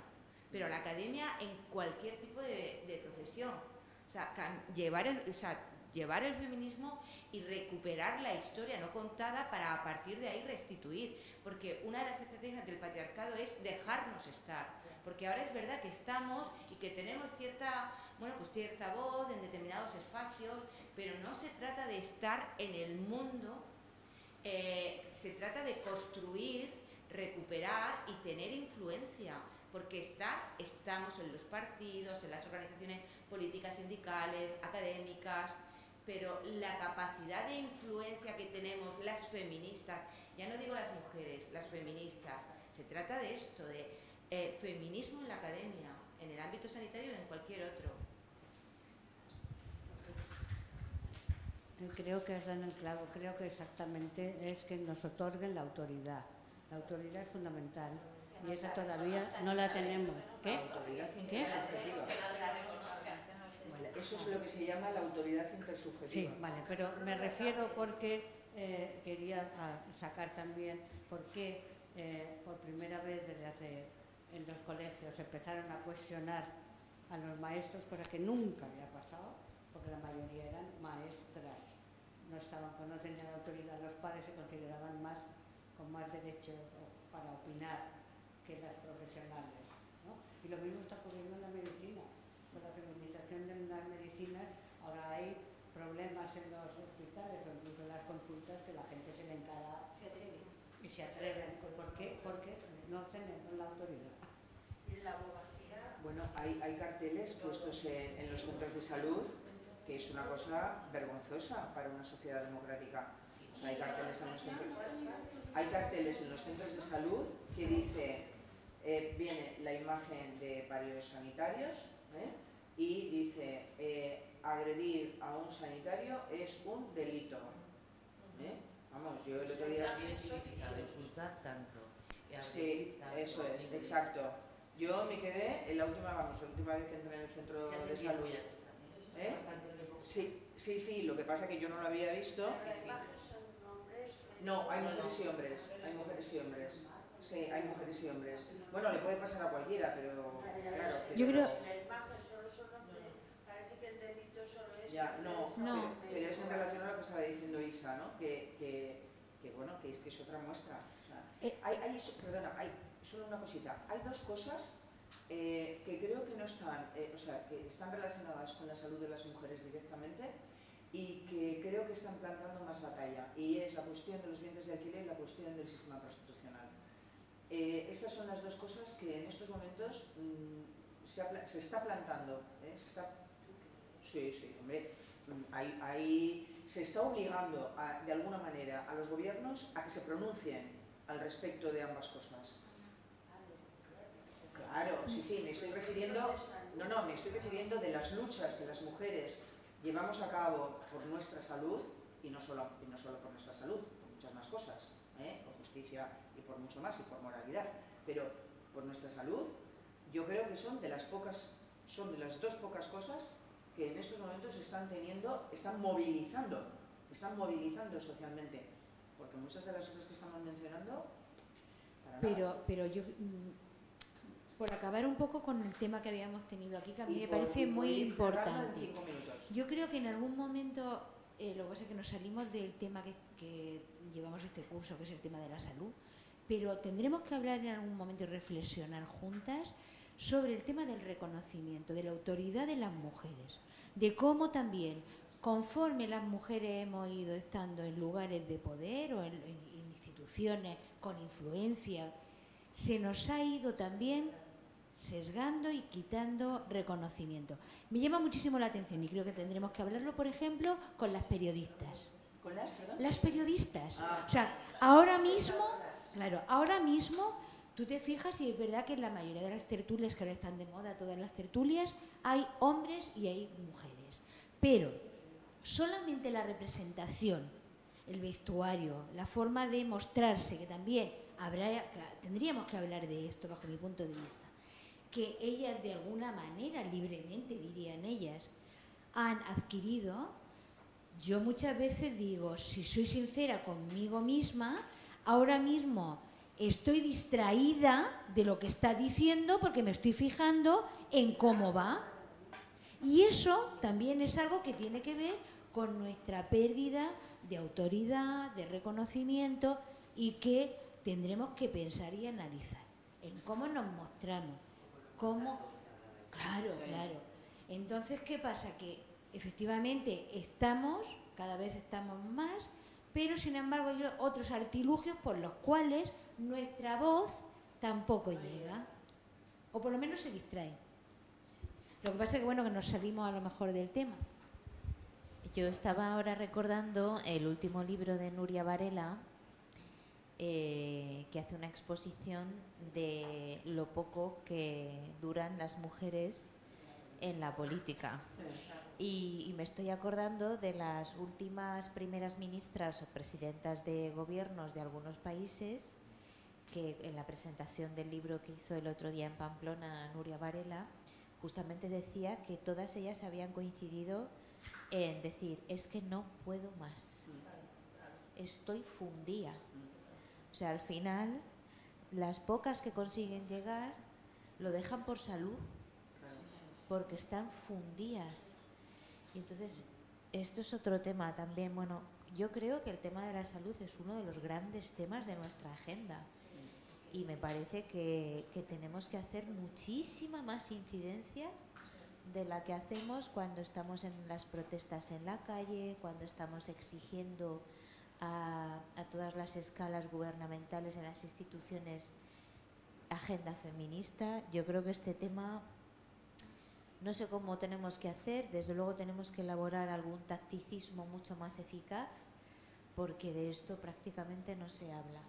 pero a la academia en cualquier tipo de profesión. O sea, llevar el feminismo y recuperar la historia no contada para a partir de ahí restituir, porque una de las estrategias del patriarcado es dejarnos estar, porque ahora es verdad que estamos y que tenemos cierta voz en determinados espacios, pero no se trata de estar en el mundo, se trata de construir, recuperar y tener influencia. Porque estamos en los partidos, en las organizaciones políticas, sindicales, académicas, pero la capacidad de influencia que tenemos las feministas, ya no digo las mujeres, las feministas, se trata de esto, de feminismo en la academia, en el ámbito sanitario y en cualquier otro. Creo que has dado el clavo, creo que exactamente es que nos otorguen la autoridad. La autoridad es fundamental. Y esa todavía no la tenemos. ¿Qué? ¿Qué? Vale, eso es lo que se llama la autoridad intersubjetiva. Sí, vale, pero me refiero porque quería sacar también por qué por primera vez desde hace en los colegios empezaron a cuestionar a los maestros, cosa que nunca había pasado, porque la mayoría eran maestras, no tenían autoridad, los padres se consideraban con más derechos para opinar que las profesionales, ¿no? Y lo mismo está ocurriendo en la medicina. Con la feminización de las medicinas, ahora hay problemas en los hospitales o incluso en las consultas que la gente se le encara y se atreven. ¿Por qué? Porque no tenemos la autoridad. Bueno, hay carteles puestos en los centros de salud, que es una cosa vergonzosa para una sociedad democrática. O sea, hay carteles en los centros de salud que dice, viene la imagen de varios sanitarios y dice, agredir a un sanitario es un delito. Vamos, yo el otro día... insultar tanto. Sí, eso es, exacto. Yo me quedé en la última vez que entré en el centro de salud. Sí, sí, sí, lo que pasa es que yo no lo había visto. No, hay mujeres y hombres, hay mujeres y hombres. Sí, hay mujeres y hombres. Bueno, le puede pasar a cualquiera, pero claro. Yo creo... La imagen solo son hombres, parece que el delito solo es... Ya, no, pero es en relación a lo que estaba diciendo Isa, ¿no? Que es que es otra muestra. Perdona, hay solo una cosita. Hay dos cosas que creo que no están, que están relacionadas con la salud de las mujeres directamente, y que creo que están plantando más batalla, y es la cuestión de los bienes de alquiler y la cuestión del sistema constitucional. Estas son las dos cosas que en estos momentos se está plantando. Sí, sí, hombre, se está obligando de alguna manera a los gobiernos a que se pronuncien al respecto de ambas cosas. Claro, sí, sí, me estoy refiriendo, me estoy refiriendo de las luchas que las mujeres llevamos a cabo por nuestra salud, y no solo por nuestra salud, por muchas más cosas, por justicia y por mucho más, y por moralidad, pero por nuestra salud. Yo creo que son de las dos pocas cosas que en estos momentos están movilizando socialmente, porque muchas de las cosas que estamos mencionando, pero yo... Por acabar un poco con el tema que habíamos tenido aquí, que a mí me parece muy importante. Yo creo que en algún momento, lo que pasa es que nos salimos del tema que llevamos este curso, que es el tema de la salud, pero tendremos que hablar en algún momento y reflexionar juntas sobre el tema del reconocimiento, de la autoridad de las mujeres, de cómo también conforme las mujeres hemos ido estando en lugares de poder o en instituciones con influencia, se nos ha ido también sesgando y quitando reconocimiento. Me llama muchísimo la atención y creo que tendremos que hablarlo, por ejemplo, con las periodistas. ¿Con las, perdón? Las periodistas. Ah. O sea, ahora mismo, claro, ahora mismo tú te fijas y es verdad que en la mayoría de las tertulias, que ahora están de moda todas las tertulias, hay hombres y hay mujeres. Pero solamente la representación, el vestuario, la forma de mostrarse, que también habrá, tendríamos que hablar de esto bajo mi punto de vista, que ellas de alguna manera, libremente dirían ellas, han adquirido. Yo muchas veces digo, si soy sincera conmigo misma, ahora mismo estoy distraída de lo que está diciendo porque me estoy fijando en cómo va. Y eso también es algo que tiene que ver con nuestra pérdida de autoridad, de reconocimiento, y que tendremos que pensar y analizar en cómo nos mostramos, cómo... Claro, claro. Entonces, ¿qué pasa? Que efectivamente estamos, cada vez estamos más, pero sin embargo hay otros artilugios por los cuales nuestra voz tampoco llega, o por lo menos se distrae. Lo que pasa es que, bueno, que nos salimos a lo mejor del tema. Yo estaba ahora recordando el último libro de Nuria Varela, que hace una exposición de lo poco que duran las mujeres en la política. Y me estoy acordando de las últimas primeras ministras o presidentas de gobiernos de algunos países, que en la presentación del libro que hizo el otro día en Pamplona Nuria Varela, justamente decía que todas ellas habían coincidido en decir, es que no puedo más, estoy fundida. O sea, al final, las pocas que consiguen llegar lo dejan por salud, porque están fundidas. Y entonces, esto es otro tema también. Bueno, yo creo que el tema de la salud es uno de los grandes temas de nuestra agenda. Y me parece que tenemos que hacer muchísima más incidencia de la que hacemos cuando estamos en las protestas en la calle, cuando estamos exigiendo a todas las escalas gubernamentales, en las instituciones, agenda feminista. Yo creo que este tema... No sé cómo tenemos que hacer, desde luego tenemos que elaborar algún tacticismo mucho más eficaz, porque de esto prácticamente no se habla.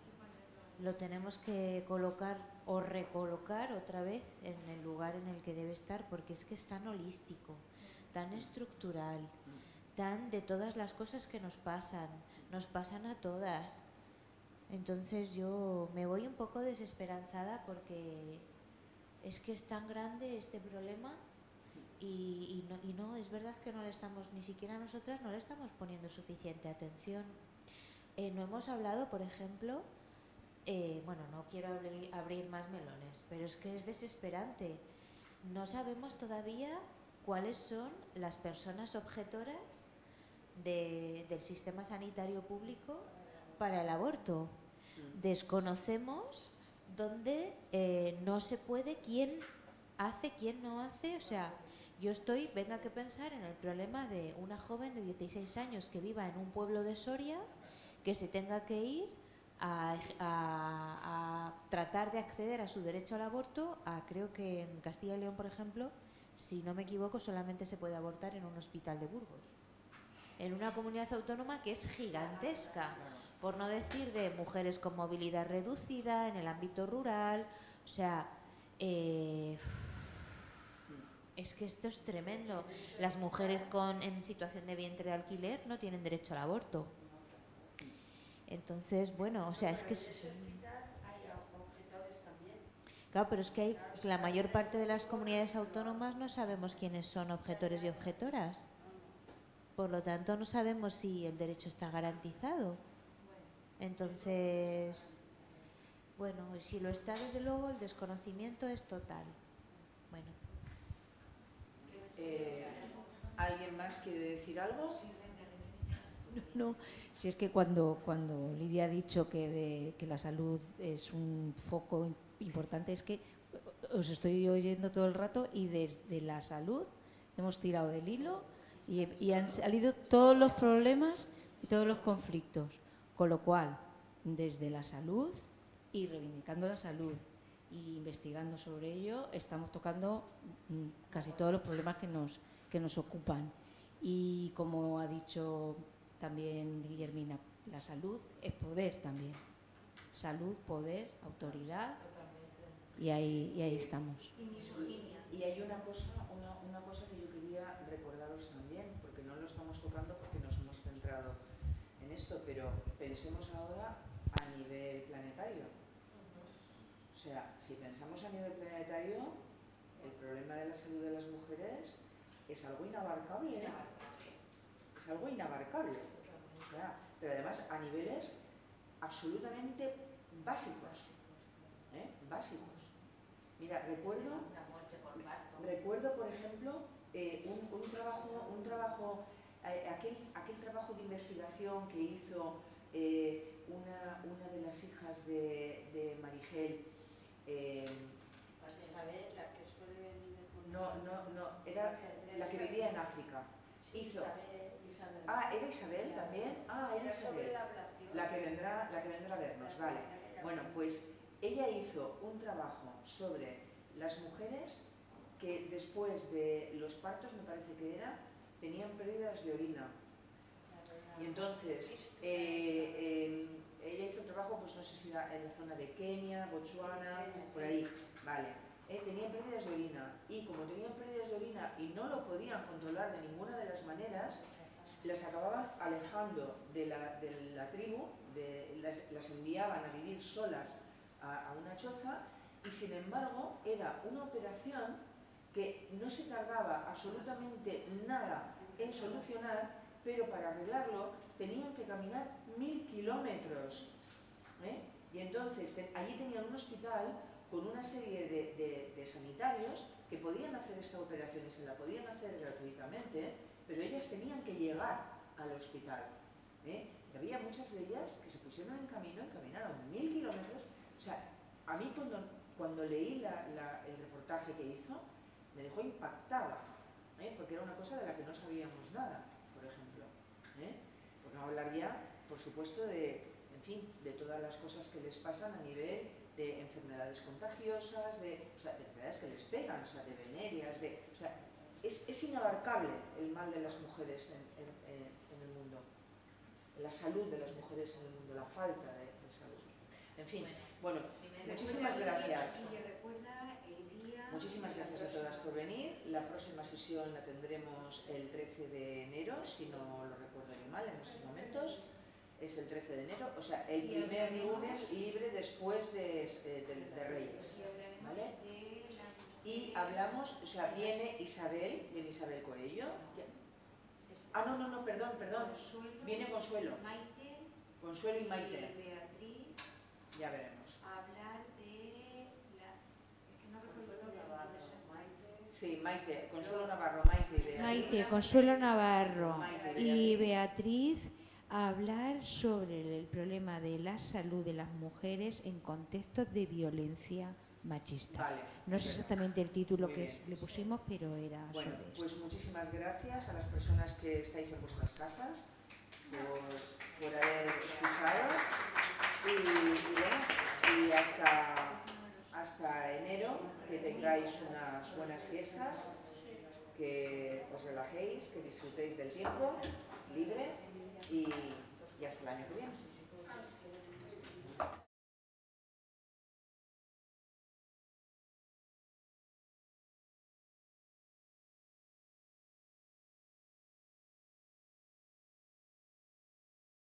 Lo tenemos que colocar o recolocar otra vez en el lugar en el que debe estar, porque es que es tan holístico, tan estructural, tan de todas las cosas que nos pasan a todas. Entonces yo me voy un poco desesperanzada porque es que es tan grande este problema. Y no, es verdad que no le estamos, ni siquiera nosotras, no le estamos poniendo suficiente atención. No hemos hablado, por ejemplo, bueno, no quiero abrir más melones, pero es que es desesperante. No sabemos todavía cuáles son las personas objetoras del sistema sanitario público para el aborto. Desconocemos dónde no se puede, quién hace, quién no hace, o sea... Yo estoy, venga que pensar en el problema de una joven de 16 años que viva en un pueblo de Soria, que se tenga que ir a tratar de acceder a su derecho al aborto, creo que en Castilla y León, por ejemplo, si no me equivoco, solamente se puede abortar en un hospital de Burgos. En una comunidad autónoma que es gigantesca, por no decir de mujeres con movilidad reducida, en el ámbito rural, o sea... Es que esto es tremendo. Las mujeres en situación de vientre de alquiler no tienen derecho al aborto. Entonces, bueno, o sea, es que... Claro, pero es que hay, la mayor parte de las comunidades autónomas no sabemos quiénes son objetores y objetoras. Por lo tanto, no sabemos si el derecho está garantizado. Entonces, bueno, si lo está, desde luego, el desconocimiento es total. Bueno. ¿Alguien más quiere decir algo? No, si es que cuando Lidia ha dicho que la salud es un foco importante, es que os estoy oyendo todo el rato y desde la salud hemos tirado del hilo y han salido todos los problemas y todos los conflictos, con lo cual, desde la salud y reivindicando la salud y investigando sobre ello, estamos tocando casi todos los problemas que nos ocupan. Y como ha dicho también Guillermina, la salud es poder también. Salud, poder, autoridad. Y ahí estamos. Y hay una cosa que yo quería recordaros también, porque no lo estamos tocando porque nos hemos centrado en esto, pero pensemos ahora a nivel planetario. O sea, si pensamos a nivel planetario, el problema de la salud de las mujeres es algo inabarcable. Es algo inabarcable. Ya, pero además a niveles absolutamente básicos. Básicos. Mira, recuerdo por ejemplo, aquel trabajo de investigación que hizo una de las hijas de Marigel. Isabel, la que suele vivir. No, era la que vivía en África. Hizo. Ah, ¿era Isabel también? Ah, era Isabel. La que vendrá a vernos, vale. Bueno, pues ella hizo un trabajo sobre las mujeres que después de los partos, me parece que era, tenían pérdidas de orina. Y entonces, ella hizo un trabajo, pues no sé si era en la zona de Kenia, Botsuana, por ahí, vale. Tenían pérdidas de orina y como tenían pérdidas de orina y no lo podían controlar de ninguna de las maneras, las acababan alejando de la tribu, las enviaban a vivir solas a una choza, y sin embargo era una operación que no se tardaba absolutamente nada en solucionar, pero para arreglarlo tenían que caminar 1000 kilómetros. Y entonces allí tenían un hospital con una serie de sanitarios que podían hacer esta operación y se la podían hacer gratuitamente, pero ellas tenían que llegar al hospital. Había muchas de ellas que se pusieron en camino y caminaron 1000 kilómetros. O sea, a mí cuando leí el reportaje que hizo, me dejó impactada, porque era una cosa de la que no sabíamos nada, por ejemplo. Por no hablar ya, por supuesto, de todas las cosas que les pasan a nivel de enfermedades contagiosas, de enfermedades que les pegan, de venerias, es inabarcable el mal de las mujeres en el mundo, la salud de las mujeres en el mundo, la falta de salud. En fin, bueno, muchísimas gracias. Muchísimas gracias a todas por venir. La próxima sesión la tendremos el 13 de enero, si no lo recuerdo yo mal en estos momentos. Es el 13 de enero, o sea, el primer lunes libre después de Reyes. ¿Vale? Y hablamos, o sea, viene Isabel Coello. Ah, no, perdón. Viene Consuelo. Consuelo y Maite. Ya veremos. Hablar de la... Es que no recuerdo el nombre. Sí, Maite, Consuelo Navarro, Maite y Beatriz. Maite, Consuelo Navarro y Beatriz a hablar sobre el problema de la salud de las mujeres en contextos de violencia machista. Vale, no sé exactamente el título que le pusimos, pero era sobre eso. Bueno, pues muchísimas gracias a las personas que estáis en vuestras casas por haber escuchado. Y hasta enero, que tengáis unas buenas fiestas, que os relajéis, que disfrutéis del tiempo libre y hasta el año que viene.